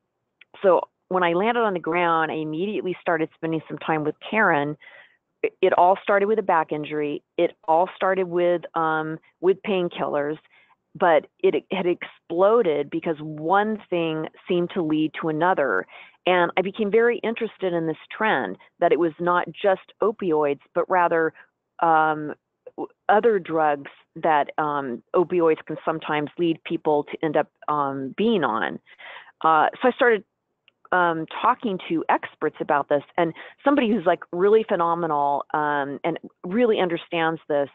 so when I landed on the ground, I immediately started spending some time with Karen. It, it all started with a back injury. It all started with um, with painkillers, but it, it had exploded because one thing seemed to lead to another. And I became very interested in this trend that it was not just opioids, but rather um, other drugs that um, opioids can sometimes lead people to end up um, being on. Uh, so I started um, talking to experts about this, and somebody who's like really phenomenal um, and really understands this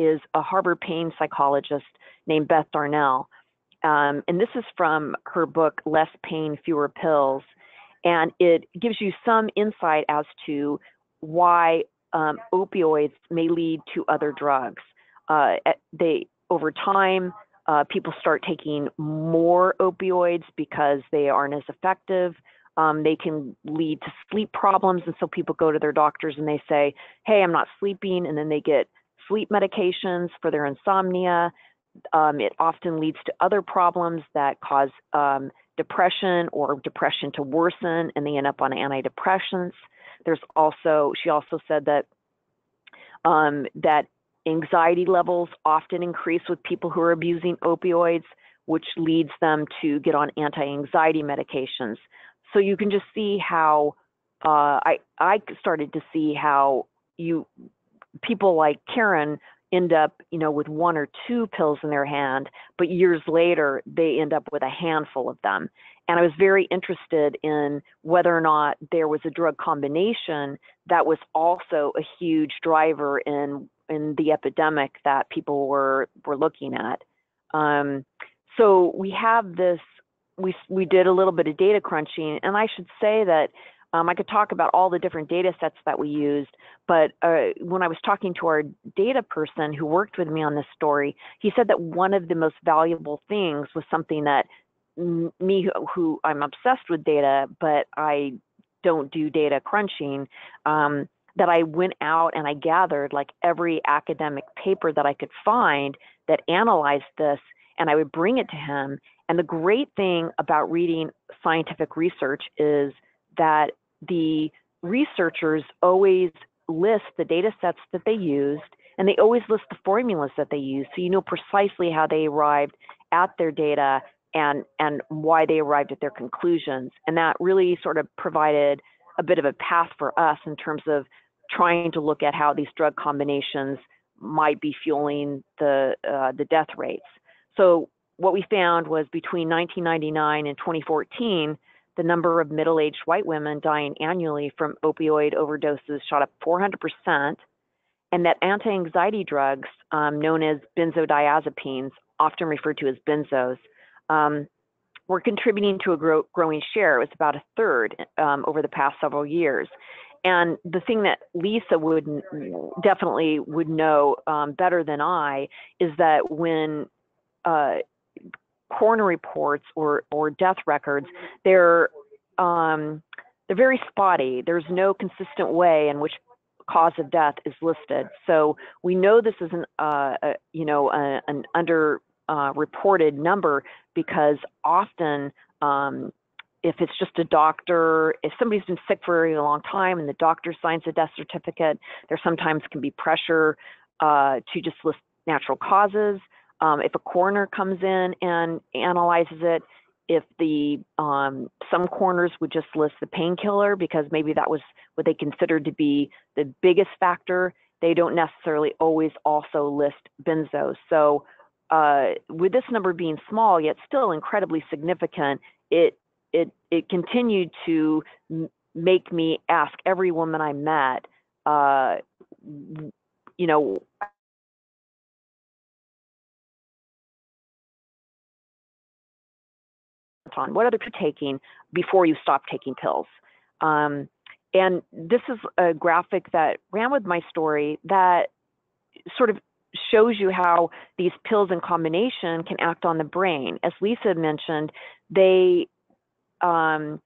is a Harvard pain psychologist named Beth Darnell. Um, and this is from her book, Less Pain, Fewer Pills. And it gives you some insight as to why um, opioids may lead to other drugs. Uh, they, over time, uh, people start taking more opioids because they aren't as effective. Um, they can lead to sleep problems. And so people go to their doctors and they say, hey, I'm not sleeping. And then they get sleep medications for their insomnia. Um, it often leads to other problems that cause um, depression or depression to worsen, and they end up on antidepressants. There's also, she also said that um, that anxiety levels often increase with people who are abusing opioids, which leads them to get on anti-anxiety medications. So you can just see how uh, I I started to see how you people like Karen end up, you know, with one or two pills in their hand, but years later, they end up with a handful of them. And I was very interested in whether or not there was a drug combination that was also a huge driver in in the epidemic that people were, were looking at. Um, so we have this, we, we did a little bit of data crunching, and I should say that Um, I could talk about all the different data sets that we used, but uh, when I was talking to our data person who worked with me on this story, he said that one of the most valuable things was something that me, who I'm obsessed with data, but I don't do data crunching, um, that I went out and I gathered like every academic paper that I could find that analyzed this, and I would bring it to him. And the great thing about reading scientific research is that the researchers always list the data sets that they used, and they always list the formulas that they used. So you know precisely how they arrived at their data and, and why they arrived at their conclusions. And that really sort of provided a bit of a path for us in terms of trying to look at how these drug combinations might be fueling the, uh, the death rates. So what we found was between nineteen ninety-nine and twenty fourteen, the number of middle-aged white women dying annually from opioid overdoses shot up four hundred percent, and that anti-anxiety drugs, um, known as benzodiazepines, often referred to as benzos, um, were contributing to a grow growing share. It was about a third um, over the past several years. And the thing that Lisa would definitely would know um, better than I is that when uh, coroner reports or or death records, they're um, they're very spotty. There's no consistent way in which cause of death is listed. So we know this is an uh, a, you know a, an under uh, reported number because often um, if it's just a doctor, if somebody's been sick for a long time and the doctor signs a death certificate, there sometimes can be pressure uh, to just list natural causes. Um, if a coroner comes in and analyzes it, if the um, some coroners would just list the painkiller because maybe that was what they considered to be the biggest factor, they don't necessarily always also list benzos. So uh, with this number being small yet still incredibly significant, it it it continued to m make me ask every woman I met, uh, you know. on what other you're taking before you stop taking pills. Um, and this is a graphic that ran with my story that sort of shows you how these pills in combination can act on the brain. As Lisa mentioned, they um,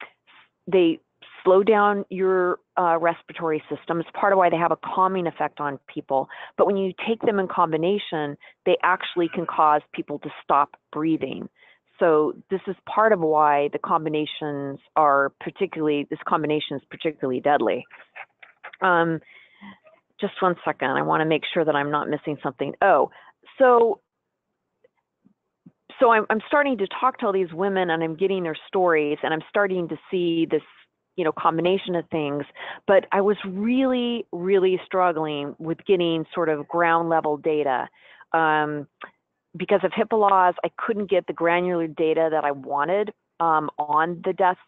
they slow down your uh, respiratory system. It's part of why they have a calming effect on people. But when you take them in combination, they actually can cause people to stop breathing. So this is part of why the combinations are particularly, this combination is particularly deadly. Um, just one second, I wanna make sure that I'm not missing something. Oh, so so I'm, I'm starting to talk to all these women and I'm getting their stories and I'm starting to see this, you know, combination of things, but I was really, really struggling with getting sort of ground level data. Um, Because of HIPAA laws, I couldn't get the granular data that I wanted um, on the deaths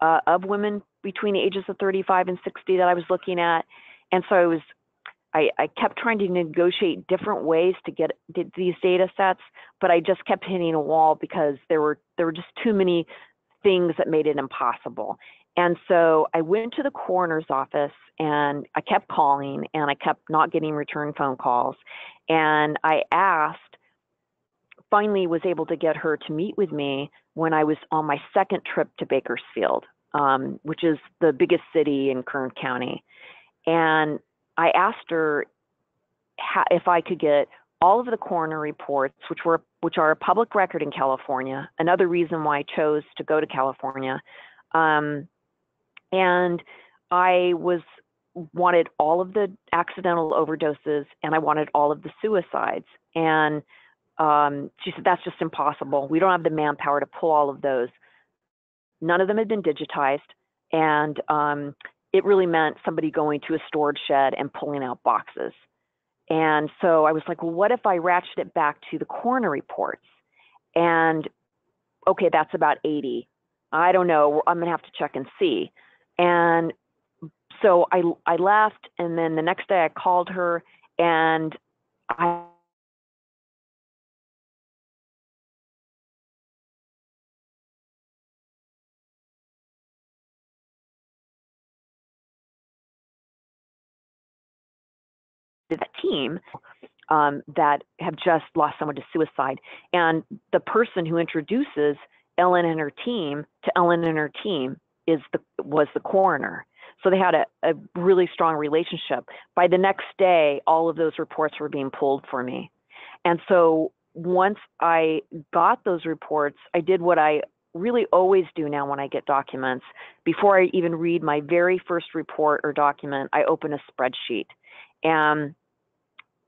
uh, of women between the ages of thirty-five and sixty that I was looking at. And so I was, I, I kept trying to negotiate different ways to get these data sets, but I just kept hitting a wall because there were, there were just too many things that made it impossible. And so I went to the coroner's office and I kept calling and I kept not getting return phone calls. And I asked, finally was able to get her to meet with me when I was on my second trip to Bakersfield, um, which is the biggest city in Kern County. And I asked her how, if I could get all of the coroner reports, which were which are a public record in California, another reason why I chose to go to California. Um, and I was wanted all of the accidental overdoses and I wanted all of the suicides. And Um, she said, that's just impossible. We don't have the manpower to pull all of those. None of them had been digitized. And um, it really meant somebody going to a storage shed and pulling out boxes. And so I was like, well, what if I ratchet it back to the coroner reports? And okay, that's about eighty. I don't know, I'm gonna have to check and see. And so I, I left, and then the next day I called her and I that team um, that have just lost someone to suicide. And the person who introduces Ellen and her team to Ellen and her team is the, was the coroner. So they had a, a really strong relationship. By the next day, all of those reports were being pulled for me. And so once I got those reports, I did what I really always do now when I get documents. Before I even read my very first report or document, I open a spreadsheet. And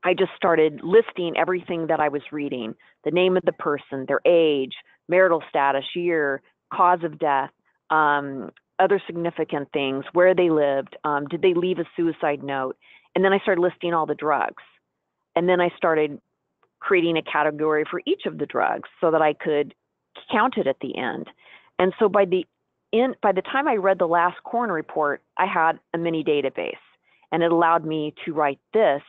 I just started listing everything that I was reading, the name of the person, their age, marital status, year, cause of death, um, other significant things, where they lived, um, did they leave a suicide note? And then I started listing all the drugs. And then I started creating a category for each of the drugs so that I could count it at the end. And so by the, in, by the time I read the last coroner report, I had a mini database. And it allowed me to write this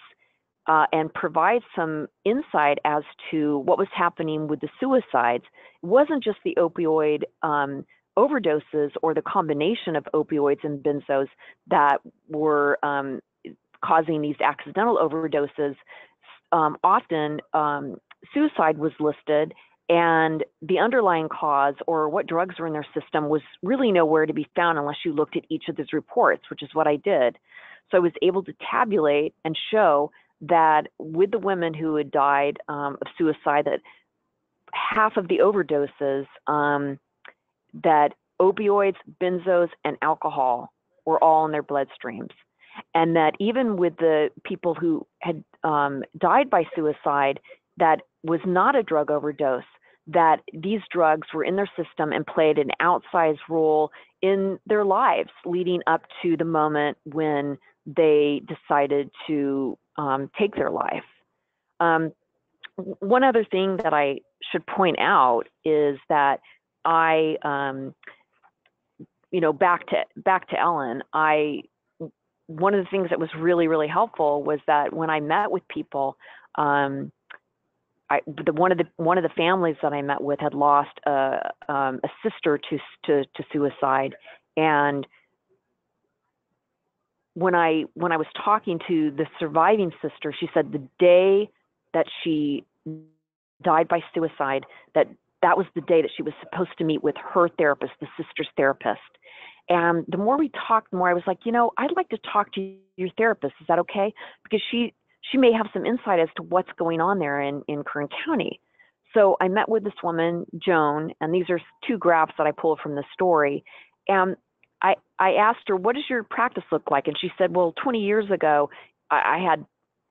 uh, and provide some insight as to what was happening with the suicides. It wasn't just the opioid um, overdoses or the combination of opioids and benzos that were um, causing these accidental overdoses. Um, often um, suicide was listed and the underlying cause or what drugs were in their system was really nowhere to be found unless you looked at each of these reports, which is what I did. So I was able to tabulate and show that with the women who had died um, of suicide, that half of the overdoses, um, that opioids, benzos, and alcohol were all in their bloodstreams. And that even with the people who had um, died by suicide, that was not a drug overdose, that these drugs were in their system and played an outsized role in their lives leading up to the moment when they decided to um, take their life. Um, one other thing that I should point out is that I, um, you know, back to back to Ellen, I one of the things that was really, really helpful was that when I met with people, um, I, the, one of the one of the families that I met with had lost a, um, a sister to, to to suicide, and when I when I was talking to the surviving sister, she said the day that she died by suicide, that that was the day that she was supposed to meet with her therapist, the sister's therapist. And the more we talked, the more I was like, you know, I'd like to talk to your therapist. Is that okay? Because she she may have some insight as to what's going on there in, in Kern County. So I met with this woman, Joan, and these are two graphs that I pulled from the story. And I, I asked her, what does your practice look like? And she said, well, twenty years ago, I, I had,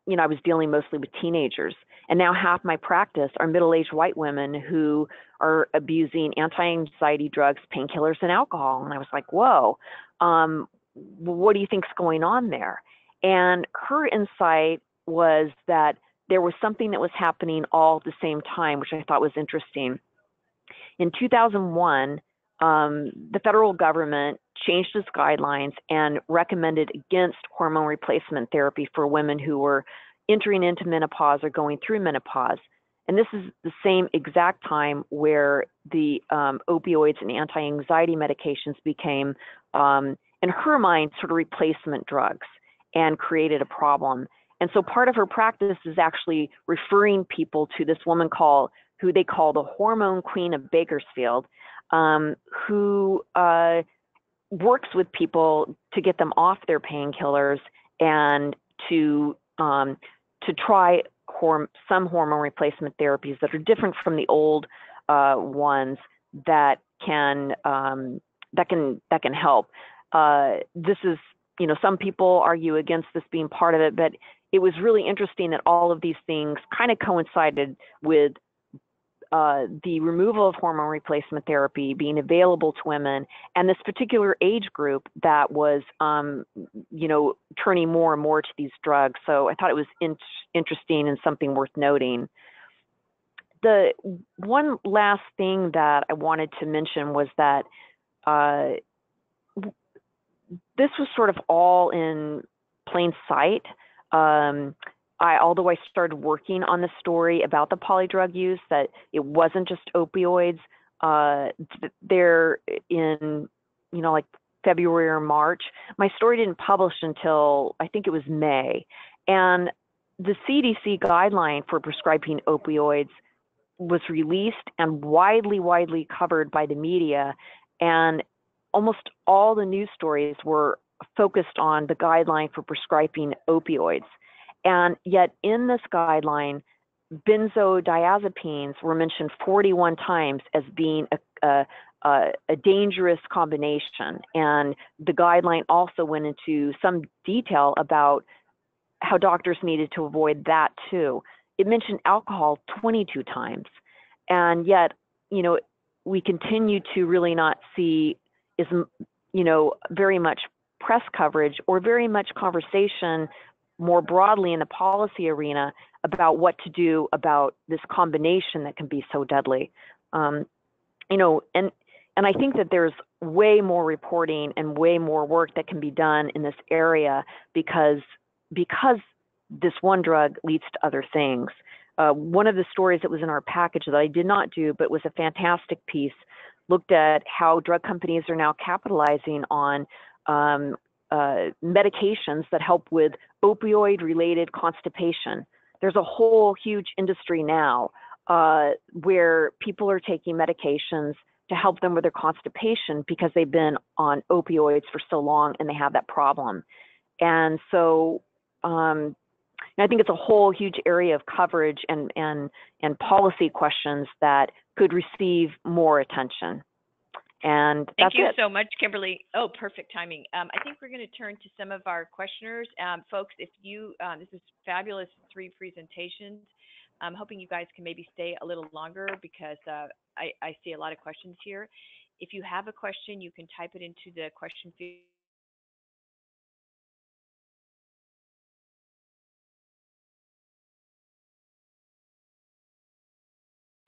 you know, I was dealing mostly with teenagers. And now half my practice are middle-aged white women who are abusing anti-anxiety drugs, painkillers, and alcohol. And I was like, whoa, um, what do you think's going on there? And her insight was that there was something that was happening all at the same time, which I thought was interesting. In two thousand one, um, the federal government changed its guidelines and recommended against hormone replacement therapy for women who were entering into menopause or going through menopause. And this is the same exact time where the um, opioids and anti-anxiety medications became, um, in her mind, sort of replacement drugs and created a problem. And so part of her practice is actually referring people to this woman called, who they call the Hormone Queen of Bakersfield, um, who uh, works with people to get them off their painkillers and to um, to try horm- some hormone replacement therapies that are different from the old uh, ones that can um, that can that can help. Uh, this is, you know, some people argue against this being part of it, but it was really interesting that all of these things kind of coincided with uh, the removal of hormone replacement therapy being available to women and this particular age group that was, um, you know, turning more and more to these drugs. So I thought it was in- interesting and something worth noting. The one last thing that I wanted to mention was that uh, this was sort of all in plain sight. Um, I, although I started working on the story about the polydrug use, that it wasn't just opioids. Uh, there in, you know, like February or March, my story didn't publish until I think it was May. And the C D C guideline for prescribing opioids was released and widely, widely covered by the media. And almost all the news stories were focused on the guideline for prescribing opioids. And yet in this guideline, benzodiazepines were mentioned forty-one times as being a, a, a, a dangerous combination. And the guideline also went into some detail about how doctors needed to avoid that too. It mentioned alcohol twenty-two times. And yet, you know, we continue to really not see is, you know, very much press coverage or very much conversation more broadly in the policy arena about what to do about this combination that can be so deadly. Um, you know, and, and I think that there's way more reporting and way more work that can be done in this area because, because this one drug leads to other things. Uh, one of the stories that was in our package that I did not do, but was a fantastic piece, looked at how drug companies are now capitalizing on um, uh, medications that help with opioid-related constipation. There's a whole huge industry now uh, where people are taking medications to help them with their constipation because they've been on opioids for so long and they have that problem. And so um, and I think it's a whole huge area of coverage and, and, and policy questions that could receive more attention. And that's Thank you it. so much, Kimberly. Oh, perfect timing. Um, I think we're going to turn to some of our questioners. Um, folks, if you, um, this is fabulous, three presentations. I'm hoping you guys can maybe stay a little longer because uh, I, I see a lot of questions here. If you have a question, you can type it into the question field.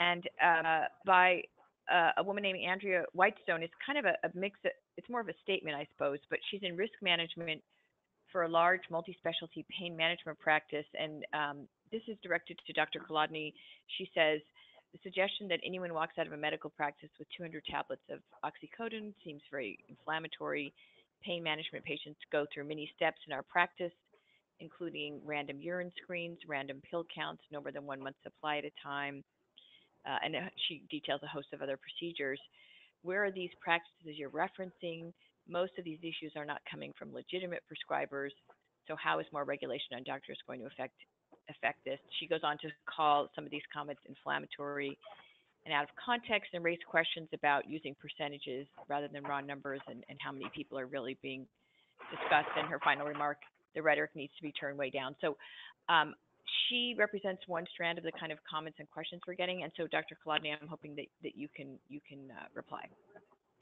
And uh, by uh, a woman named Andrea Whitestone, is kind of a, a mix, of, it's more of a statement, I suppose, but she's in risk management for a large multi-specialty pain management practice. And um, this is directed to Doctor Kolodny. She says, the suggestion that anyone walks out of a medical practice with two hundred tablets of OxyContin seems very inflammatory. Pain management patients go through many steps in our practice, including random urine screens, random pill counts, no more than one month supply at a time. Uh, and she details a host of other procedures. Where are these practices you're referencing? Most of these issues are not coming from legitimate prescribers. So how is more regulation on doctors going to affect, affect this? She goes on to call some of these comments inflammatory and out of context and raise questions about using percentages rather than raw numbers and, and how many people are really being discussed. And her final remark, the rhetoric needs to be turned way down. So um, she represents one strand of the kind of comments and questions we're getting. And so, Doctor Kolodny, I'm hoping that, that you can, you can uh, reply.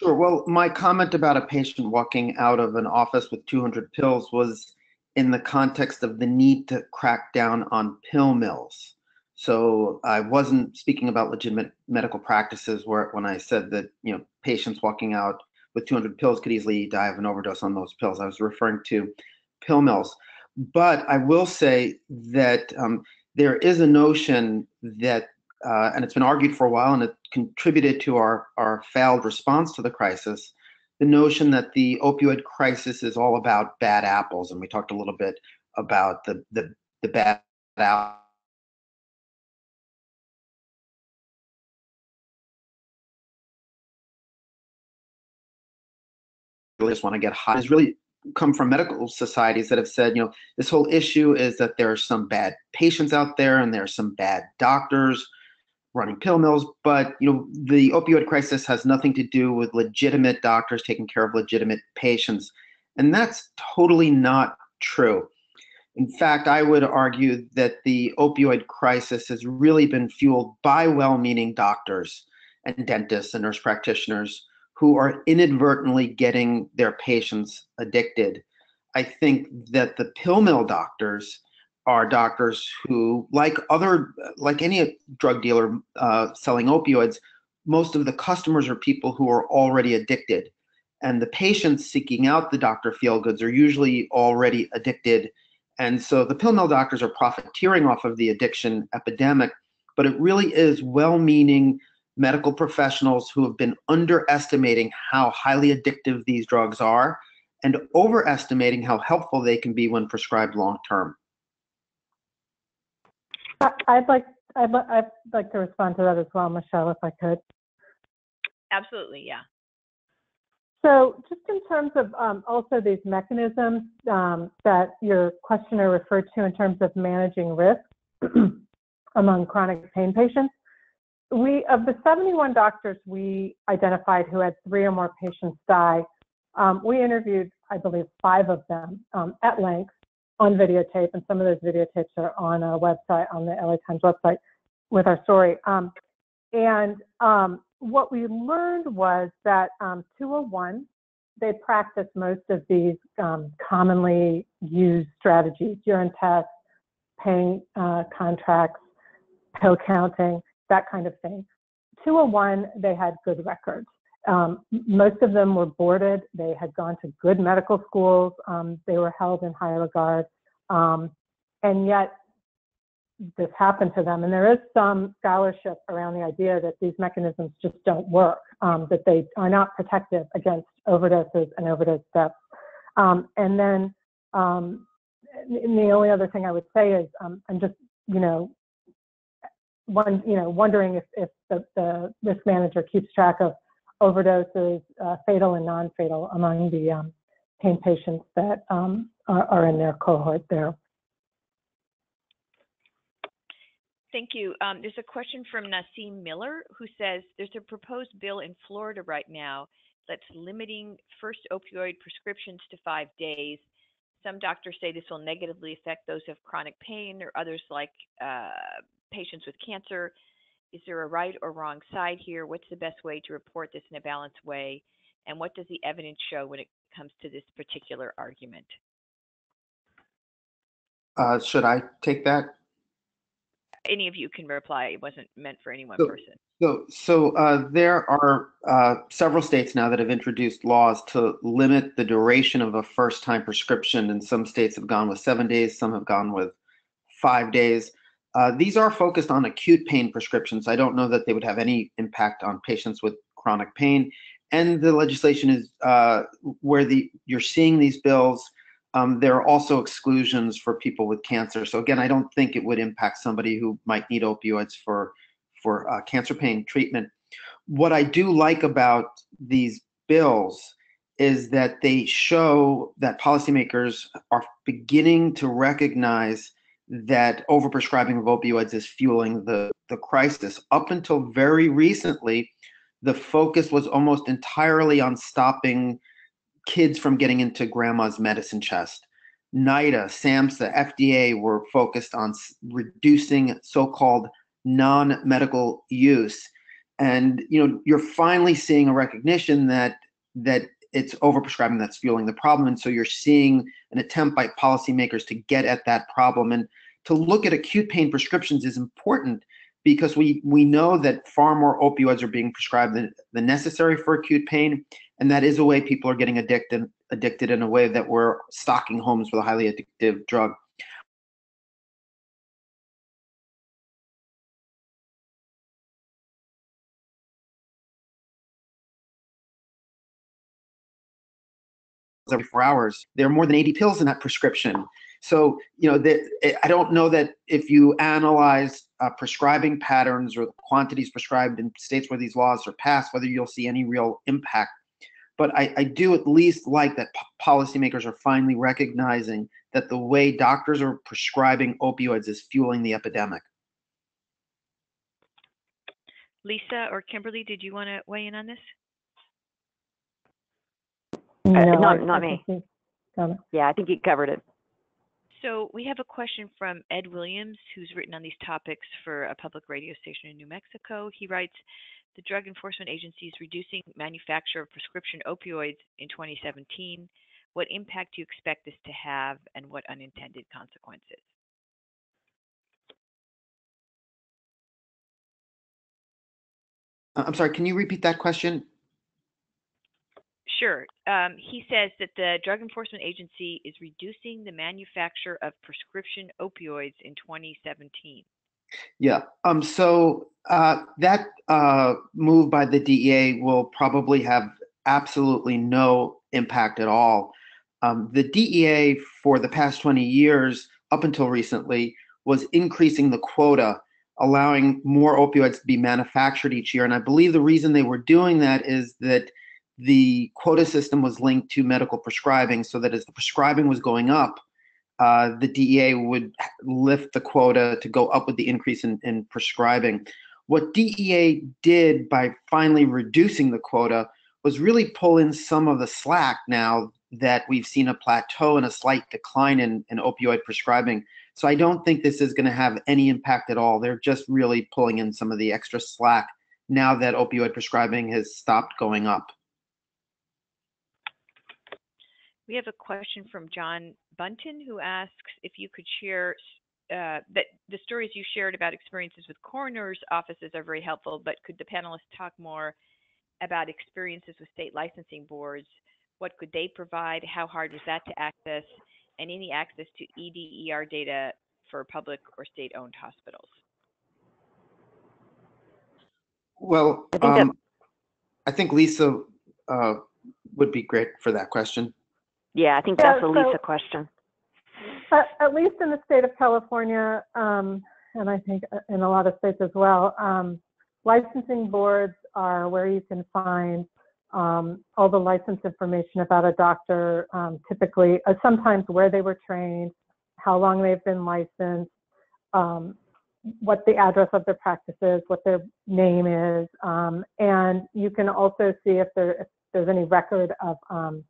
Sure. Well, my comment about a patient walking out of an office with two hundred pills was in the context of the need to crack down on pill mills. So I wasn't speaking about legitimate medical practices where, when I said that, you know, patients walking out with two hundred pills could easily die of an overdose on those pills. I was referring to pill mills. But I will say that um, there is a notion that, uh, and it's been argued for a while, and it contributed to our, our failed response to the crisis, the notion that the opioid crisis is all about bad apples. And we talked a little bit about the, the, the bad apples. I just want to get hot. It's really come from medical societies that have said, you know, this whole issue is that there are some bad patients out there and there are some bad doctors running pill mills, but, you know, the opioid crisis has nothing to do with legitimate doctors taking care of legitimate patients. And that's totally not true. In fact, I would argue that the opioid crisis has really been fueled by well-meaning doctors and dentists and nurse practitioners who are inadvertently getting their patients addicted. I think that the pill mill doctors are doctors who, like other, like any drug dealer uh, selling opioids, most of the customers are people who are already addicted. And the patients seeking out the Doctor Feelgoods are usually already addicted. And so the pill mill doctors are profiteering off of the addiction epidemic, but it really is well-meaning medical professionals who have been underestimating how highly addictive these drugs are and overestimating how helpful they can be when prescribed long-term. I'd like, I'd, I'd like to respond to that as well, Michelle, if I could. Absolutely, yeah. So just in terms of um, also these mechanisms um, that your questioner referred to in terms of managing risk among chronic pain patients, we, of the seventy-one doctors we identified who had three or more patients die, um, we interviewed, I believe, five of them um, at length on videotape, and some of those videotapes are on our website, on the L A Times website, with our story. Um, and um, what we learned was that um, two oh one, they practice most of these um, commonly used strategies, urine tests, pain uh, contracts, pill counting, that kind of thing. two oh one, they had good records. Um, most of them were boarded. They had gone to good medical schools. Um, they were held in high regard. Um, and yet this happened to them. And there is some scholarship around the idea that these mechanisms just don't work, um, that they are not protective against overdoses and overdose deaths. Um, and then um, and the only other thing I would say is um, I'm just, you know, One, you know, wondering if, if the, the risk manager keeps track of overdoses, uh, fatal and non-fatal, among the um, pain patients that um, are, are in their cohort there. Thank you. Um, there's a question from Nassim Miller, who says, there's a proposed bill in Florida right now that's limiting first opioid prescriptions to five days. Some doctors say this will negatively affect those who have chronic pain or others like uh, patients with cancer. Is there a right or wrong side here? What's the best way to report this in a balanced way? And what does the evidence show when it comes to this particular argument? Uh, should I take that? Any of you can reply. It wasn't meant for any one so, person. So, so uh, there are uh, several states now that have introduced laws to limit the duration of a first-time prescription, and some states have gone with seven days, some have gone with five days. Uh, these are focused on acute pain prescriptions. I don't know that they would have any impact on patients with chronic pain. And the legislation is uh, where the you're seeing these bills. Um, there are also exclusions for people with cancer. So again, I don't think it would impact somebody who might need opioids for, for uh, cancer pain treatment. What I do like about these bills is that they show that policymakers are beginning to recognize that overprescribing of opioids is fueling the, the crisis. Up until very recently, the focus was almost entirely on stopping kids from getting into grandma's medicine chest. NIDA, SAMHSA, F D A were focused on reducing so-called non-medical use. And you know, you're finally seeing a recognition that, that it's overprescribing that's fueling the problem. And so you're seeing an attempt by policymakers to get at that problem. And to look at acute pain prescriptions is important because we, we know that far more opioids are being prescribed than, than necessary for acute pain. And that is a way people are getting addicted, addicted in a way that we're stocking homes with a highly addictive drug. Every four hours, there are more than eighty pills in that prescription. So, you know, the, I don't know that if you analyze uh, prescribing patterns or quantities prescribed in states where these laws are passed, whether you'll see any real impact. But I, I do at least like that policymakers are finally recognizing that the way doctors are prescribing opioids is fueling the epidemic. Lisa or Kimberly, did you want to weigh in on this? No, uh, not not me. Yeah, I think you covered it. So we have a question from Ed Williams, who's written on these topics for a public radio station in New Mexico. He writes, the Drug Enforcement Agency is reducing manufacture of prescription opioids in twenty seventeen. What impact do you expect this to have, and what unintended consequences? I'm sorry, can you repeat that question? Sure. Um, he says that the Drug Enforcement Agency is reducing the manufacture of prescription opioids in twenty seventeen. Yeah. Um, so uh, that uh, move by the D E A will probably have absolutely no impact at all. Um, the D E A for the past twenty years, up until recently, was increasing the quota, allowing more opioids to be manufactured each year. And I believe the reason they were doing that is that the quota system was linked to medical prescribing, so that as the prescribing was going up, uh, the D E A would lift the quota to go up with the increase in, in prescribing. What D E A did by finally reducing the quota was really pull in some of the slack now that we've seen a plateau and a slight decline in, in opioid prescribing. So I don't think this is going to have any impact at all. They're just really pulling in some of the extra slack now that opioid prescribing has stopped going up. We have a question from John Bunton, who asks if you could share uh, that the stories you shared about experiences with coroner's offices are very helpful, but could the panelists talk more about experiences with state licensing boards? What could they provide? How hard was that to access? And any access to E D E R data for public or state-owned hospitals? Well, I think, um, I think Lisa uh, would be great for that question. Yeah, I think that's yeah, so, a Lisa question. Uh, at least in the state of California, um, and I think in a lot of states as well, um, licensing boards are where you can find um, all the license information about a doctor, um, typically, uh, sometimes where they were trained, how long they've been licensed, um, what the address of their practice is, what their name is, um, and you can also see if, there, if there's any record of um,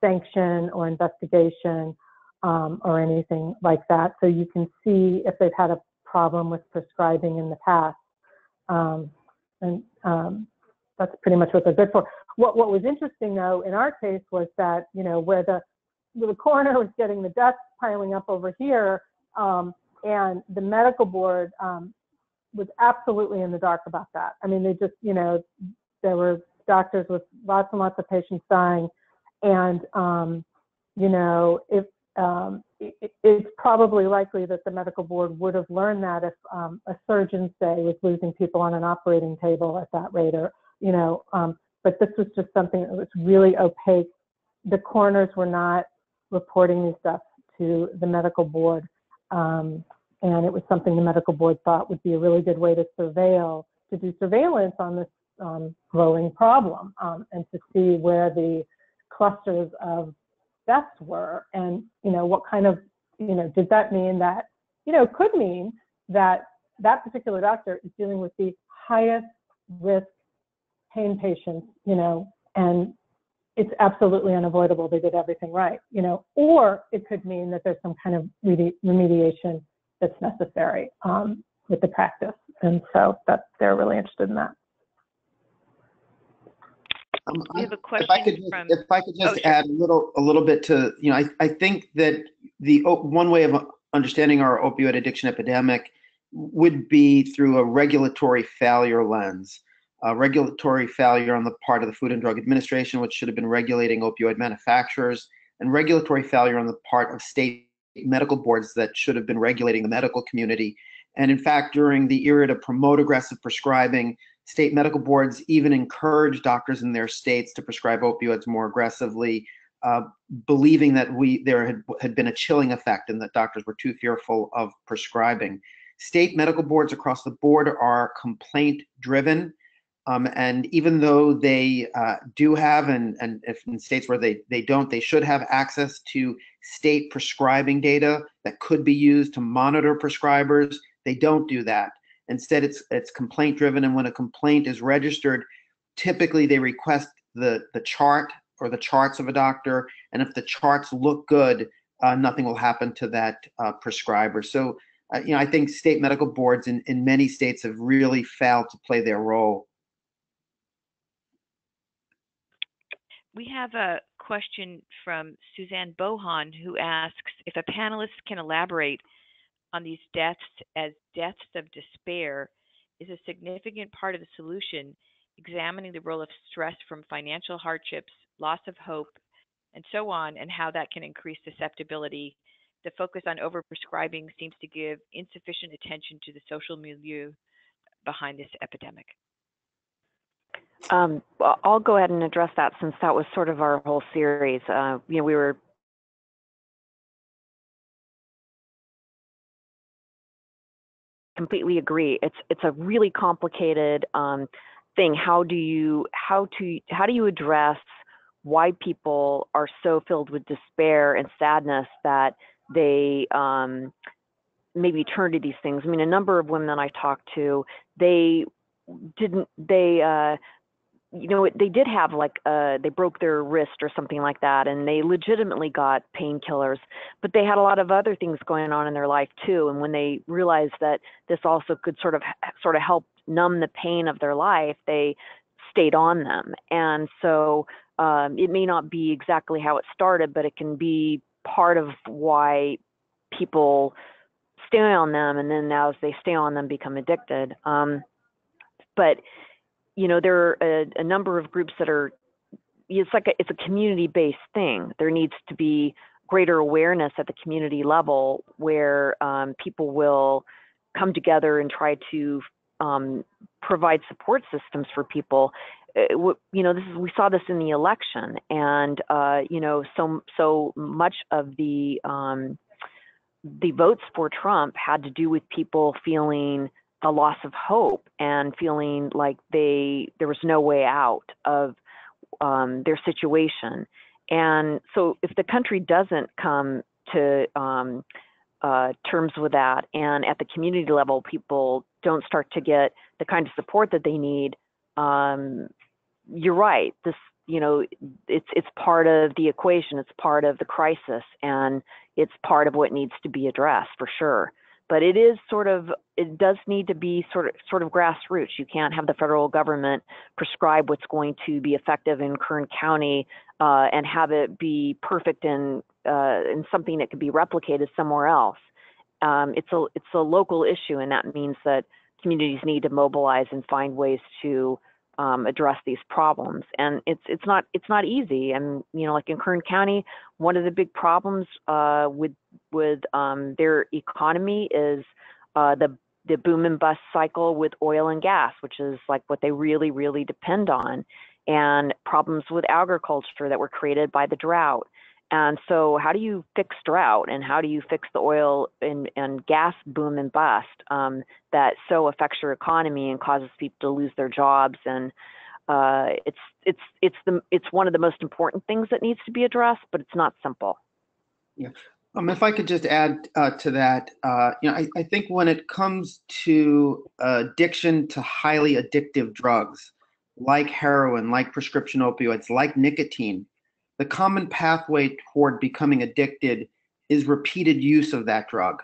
sanction or investigation um, or anything like that. So you can see if they've had a problem with prescribing in the past. Um, and um, that's pretty much what they're good for. What, what was interesting, though, in our case was that, you know, where the, where the coroner was getting the deaths piling up over here, um, and the medical board um, was absolutely in the dark about that. I mean, they just, you know, there were doctors with lots and lots of patients dying. And, um, you know, if, um, it, it's probably likely that the medical board would have learned that if um, a surgeon, say, was losing people on an operating table at that rate, or, you know, um, but this was just something that was really opaque. The coroners were not reporting these deaths to the medical board. Um, and it was something the medical board thought would be a really good way to surveil, to do surveillance on this um, growing problem, um, and to see where the clusters of deaths were, and, you know, what kind of, you know, did that mean that, you know, could mean that that particular doctor is dealing with the highest risk pain patients, you know, and it's absolutely unavoidable. They did everything right, you know, or it could mean that there's some kind of remediation that's necessary um, with the practice. And so that they're really interested in that. Um, we have a question if I could just, from, if I could just oh, add a little, a little bit to, you know, I, I think that the one way of understanding our opioid addiction epidemic would be through a regulatory failure lens. Uh, regulatory failure on the part of the Food and Drug Administration, which should have been regulating opioid manufacturers, and regulatory failure on the part of state medical boards that should have been regulating the medical community. And in fact, during the era to promote aggressive prescribing, state medical boards even encouraged doctors in their states to prescribe opioids more aggressively, uh, believing that we there had, had been a chilling effect and that doctors were too fearful of prescribing. State medical boards across the board are complaint-driven. Um, and even though they uh, do have, and, and if in states where they, they don't, they should have access to state prescribing data that could be used to monitor prescribers, they don't do that. Instead, it's it's complaint driven, and when a complaint is registered, typically they request the, the chart or the charts of a doctor, and if the charts look good, uh, nothing will happen to that uh, prescriber. So, uh, you know, I think state medical boards in, in many states have really failed to play their role. We have a question from Suzanne Bohan, who asks if a panelist can elaborate on these deaths as deaths of despair, is a significant part of the solution examining the role of stress from financial hardships, loss of hope, and so on, and how that can increase susceptibility. The focus on overprescribing seems to give insufficient attention to the social milieu behind this epidemic. Um, I'll go ahead and address that since that was sort of our whole series. Uh, you know, we were completely agree. It's it's a really complicated um, thing. How do you how to how do you address why people are so filled with despair and sadness that they um, maybe turn to these things? I mean, a number of women that I talked to, they didn't they. Uh, you know, they did have like, uh, they broke their wrist or something like that, and they legitimately got painkillers, but they had a lot of other things going on in their life too. And when they realized that this also could sort of, sort of help numb the pain of their life, they stayed on them. And so um, it may not be exactly how it started, but it can be part of why people stay on them. And then now as they stay on them, become addicted. Um, but you know, there are a, a number of groups that are, it's like a, it's a community-based thing. There needs to be greater awareness at the community level where um, people will come together and try to um, provide support systems for people. It, you know, this is, we saw this in the election, and, uh, you know, so, so much of the, um, the votes for Trump had to do with people feeling a loss of hope and feeling like they there was no way out of um, their situation. And so if the country doesn't come to um, uh, terms with that. And at the community level, people don't start to get the kind of support that they need. Um, you're right. This, you know, it's it's part of the equation. It's part of the crisis, and it's part of what needs to be addressed for sure. But it is sort of, it does need to be sort of sort of grassroots. You can't have the federal government prescribe what's going to be effective in Kern County uh, and have it be perfect in uh, in something that could be replicated somewhere else. Um, it's a it's a local issue, and that means that communities need to mobilize and find ways to um, address these problems. And it's it's not it's not easy. And you know, like in Kern County, one of the big problems uh, with with um, their economy is uh, the, the boom and bust cycle with oil and gas, which is like what they really, really depend on, and problems with agriculture that were created by the drought. And so how do you fix drought, and how do you fix the oil and, and gas boom and bust um, that so affects your economy and causes people to lose their jobs? And uh, it's, it's, it's, the, it's one of the most important things that needs to be addressed, but it's not simple. Yeah. Um, if I could just add uh, to that, uh, you know, I, I think when it comes to uh, addiction to highly addictive drugs, like heroin, like prescription opioids, like nicotine, the common pathway toward becoming addicted is repeated use of that drug.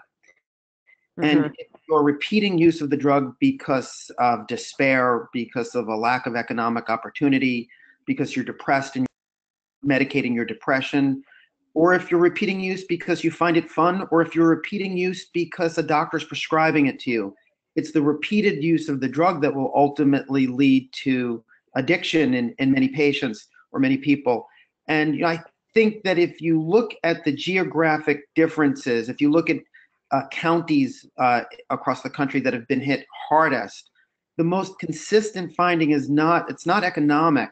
Mm-hmm. And if you're repeating use of the drug because of despair, because of a lack of economic opportunity, because you're depressed and medicating your depression, or if you're repeating use because you find it fun, or if you're repeating use because a doctor's prescribing it to you, it's the repeated use of the drug that will ultimately lead to addiction in, in many patients or many people. And you know, I think that if you look at the geographic differences, if you look at uh, counties uh, across the country that have been hit hardest, the most consistent finding is not, it's not economic.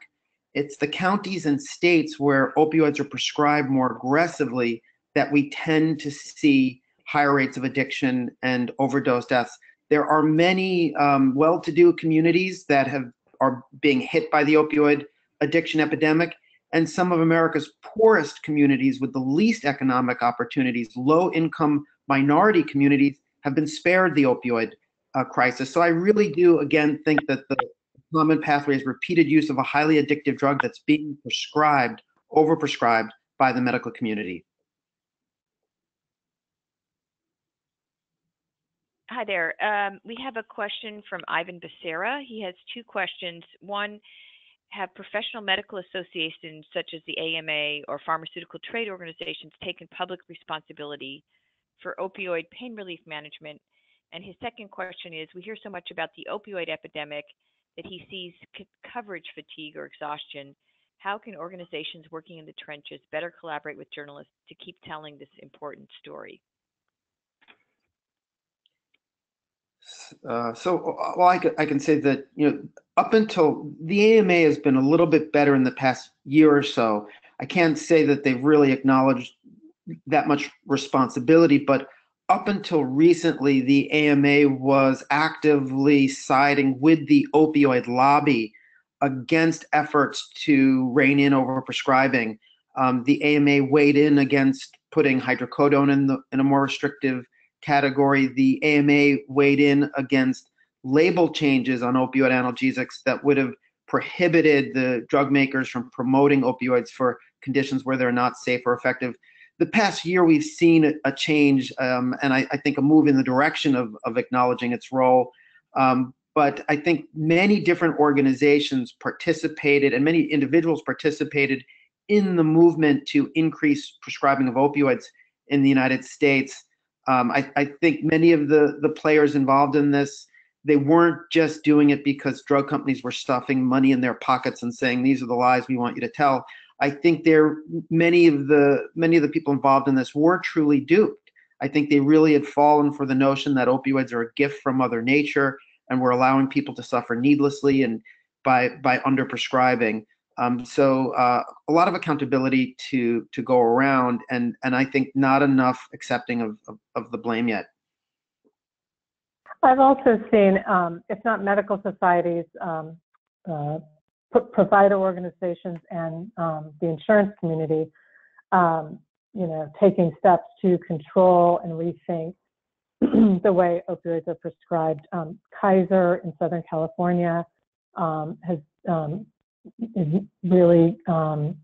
It's the counties and states where opioids are prescribed more aggressively that we tend to see higher rates of addiction and overdose deaths. There are many um, well-to-do communities that have are being hit by the opioid addiction epidemic, and some of America's poorest communities with the least economic opportunities, low-income minority communities, have been spared the opioid uh, crisis. So I really do, again, think that the common pathway is repeated use of a highly addictive drug that's being prescribed, overprescribed by the medical community. Hi there. Um, we have a question from Ivan Becerra. He has two questions. One, have professional medical associations such as the A M A or pharmaceutical trade organizations taken public responsibility for opioid pain relief management? And his second question is, we hear so much about the opioid epidemic that he sees c- coverage fatigue or exhaustion. How can organizations working in the trenches better collaborate with journalists to keep telling this important story? Uh, so, well, I, I can say that, you know, up until the A M A has been a little bit better in the past year or so. I can't say that they've really acknowledged that much responsibility, but up until recently, the A M A was actively siding with the opioid lobby against efforts to rein in overprescribing. Um, the A M A weighed in against putting hydrocodone in, the, in a more restrictive category. The A M A weighed in against label changes on opioid analgesics that would have prohibited the drug makers from promoting opioids for conditions where they're not safe or effective. The past year, we've seen a change, um, and I, I think a move in the direction of, of acknowledging its role. Um, but I think many different organizations participated, and many individuals participated in the movement to increase prescribing of opioids in the United States. Um, I, I think many of the, the players involved in this, they weren't just doing it because drug companies were stuffing money in their pockets and saying, these are the lies we want you to tell. I think there many of the many of the people involved in this were truly duped. I think they really had fallen for the notion that opioids are a gift from Mother Nature and were allowing people to suffer needlessly and by by underprescribing. Um, so uh, a lot of accountability to to go around, and and I think not enough accepting of of, of the blame yet. I've also seen, um, if not medical societies, um, uh, provider organizations and um, the insurance community um, you know, taking steps to control and rethink the way opioids are prescribed. Um, Kaiser in Southern California um, has um, is really um,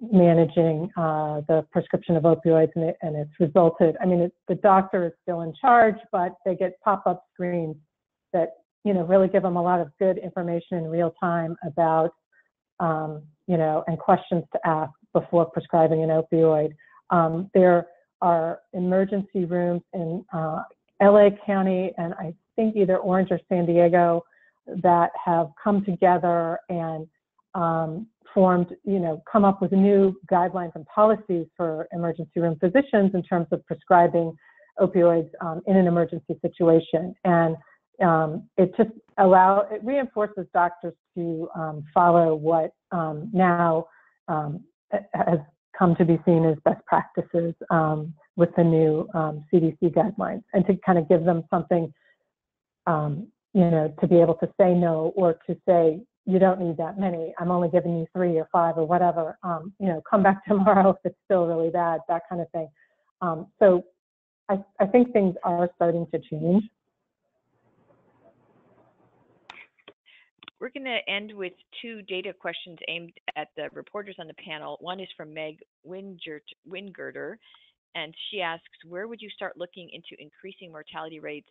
managing uh, the prescription of opioids, and, it, and it's resulted. I mean, it, the doctor is still in charge, but they get pop-up screens that, you know, really give them a lot of good information in real time about, um, you know, and questions to ask before prescribing an opioid. Um, there are emergency rooms in uh, L A County, and I think either Orange or San Diego, that have come together and um, formed, you know, come up with new guidelines and policies for emergency room physicians in terms of prescribing opioids um, in an emergency situation. And um, it just allow it reinforces doctors to um, follow what um, now um, has come to be seen as best practices um, with the new um, C D C guidelines, and to kind of give them something, um, you know, to be able to say no, or to say, you don't need that many, I'm only giving you three or five or whatever, um, you know, come back tomorrow if it's still really bad, that kind of thing. Um, so I, I think things are starting to change. We're going to end with two data questions aimed at the reporters on the panel. One is from Meg Wingert, and she asks, where would you start looking into increasing mortality rates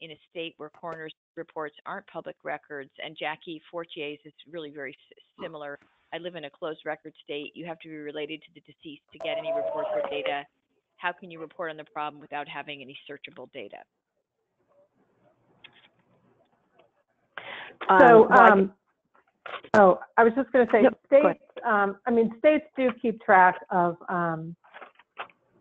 in a state where coroner's reports aren't public records? And Jackie Fortier's is really very similar. I live in a closed record state. You have to be related to the deceased to get any reports or data. How can you report on the problem without having any searchable data? So, um, oh, I was just going to say, nope, states, um, I mean, states do keep track of um,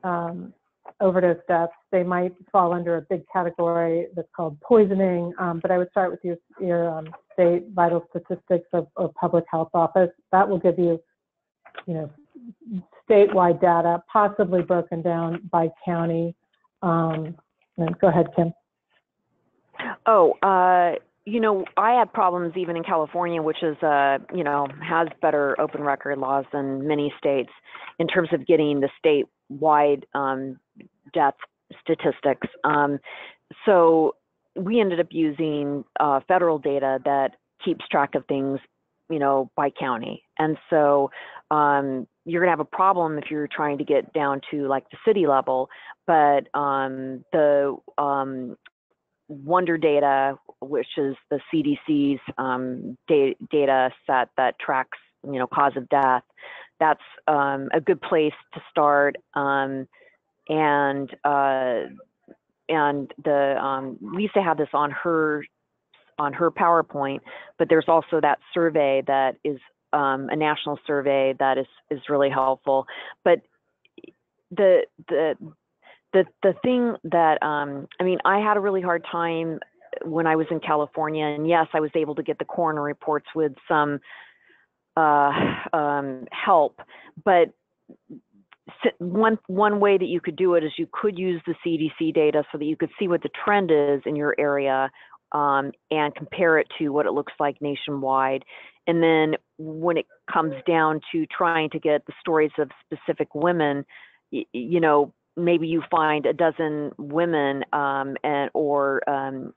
um, overdose deaths. They might fall under a big category that's called poisoning, um, but I would start with your, your um, state vital statistics of, of public health office. That will give you, you know, statewide data, possibly broken down by county. Um, go ahead, Kim. Oh, uh you know, I have problems even in California, which is, uh, you know, has better open record laws than many states in terms of getting the statewide um, death statistics. Um, so we ended up using uh, federal data that keeps track of things, you know, by county. And so um, you're going to have a problem if you're trying to get down to like the city level, but um, the um, Wonder data, which is the C D C's um, da data set that tracks, you know, cause of death, that's um, a good place to start. Um, and uh, and the um, Lisa had this on her on her PowerPoint, but there's also that survey that is um, a national survey that is is really helpful. But the the The the thing that, um, I mean, I had a really hard time when I was in California, and yes, I was able to get the coroner reports with some uh, um, help, but one one way that you could do it is you could use the C D C data so that you could see what the trend is in your area um, and compare it to what it looks like nationwide. And then when it comes down to trying to get the stories of specific women, you, you know, maybe you find a dozen women um, and or um,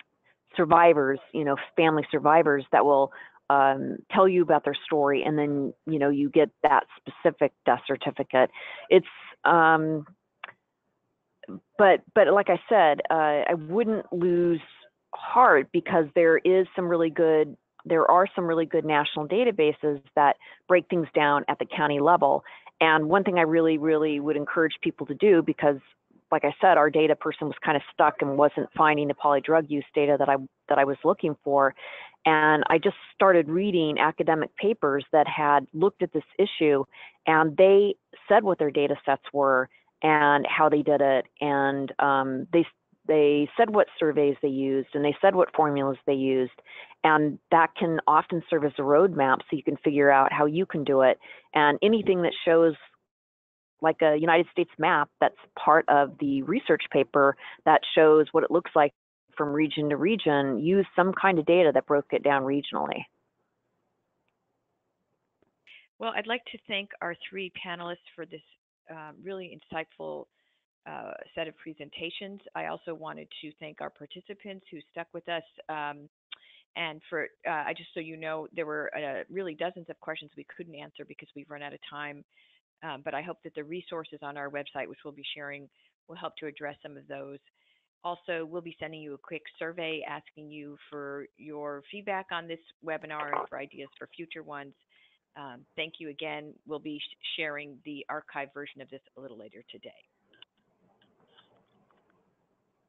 survivors, you know, family survivors that will um, tell you about their story, and then, you know, you get that specific death certificate. It's, um, but but like I said, uh, I wouldn't lose heart, because there is some really good, there are some really good national databases that break things down at the county level. And one thing I really, really would encourage people to do, because, like I said, our data person was kind of stuck and wasn't finding the polydrug use data that I that I was looking for. And I just started reading academic papers that had looked at this issue, and they said what their data sets were and how they did it, and um, they they said what surveys they used, and they said what formulas they used. And that can often serve as a roadmap so you can figure out how you can do it. And anything that shows like a United States map that's part of the research paper that shows what it looks like from region to region, use some kind of data that broke it down regionally. Well, I'd like to thank our three panelists for this um, really insightful uh, set of presentations. I also wanted to thank our participants who stuck with us. Um, and for, uh, I just so you know, there were uh, really dozens of questions we couldn't answer because we've run out of time. Um, but I hope that the resources on our website, which we'll be sharing, will help to address some of those. Also, we'll be sending you a quick survey asking you for your feedback on this webinar and for ideas for future ones. Um, thank you again. We'll be sh- sharing the archived version of this a little later today.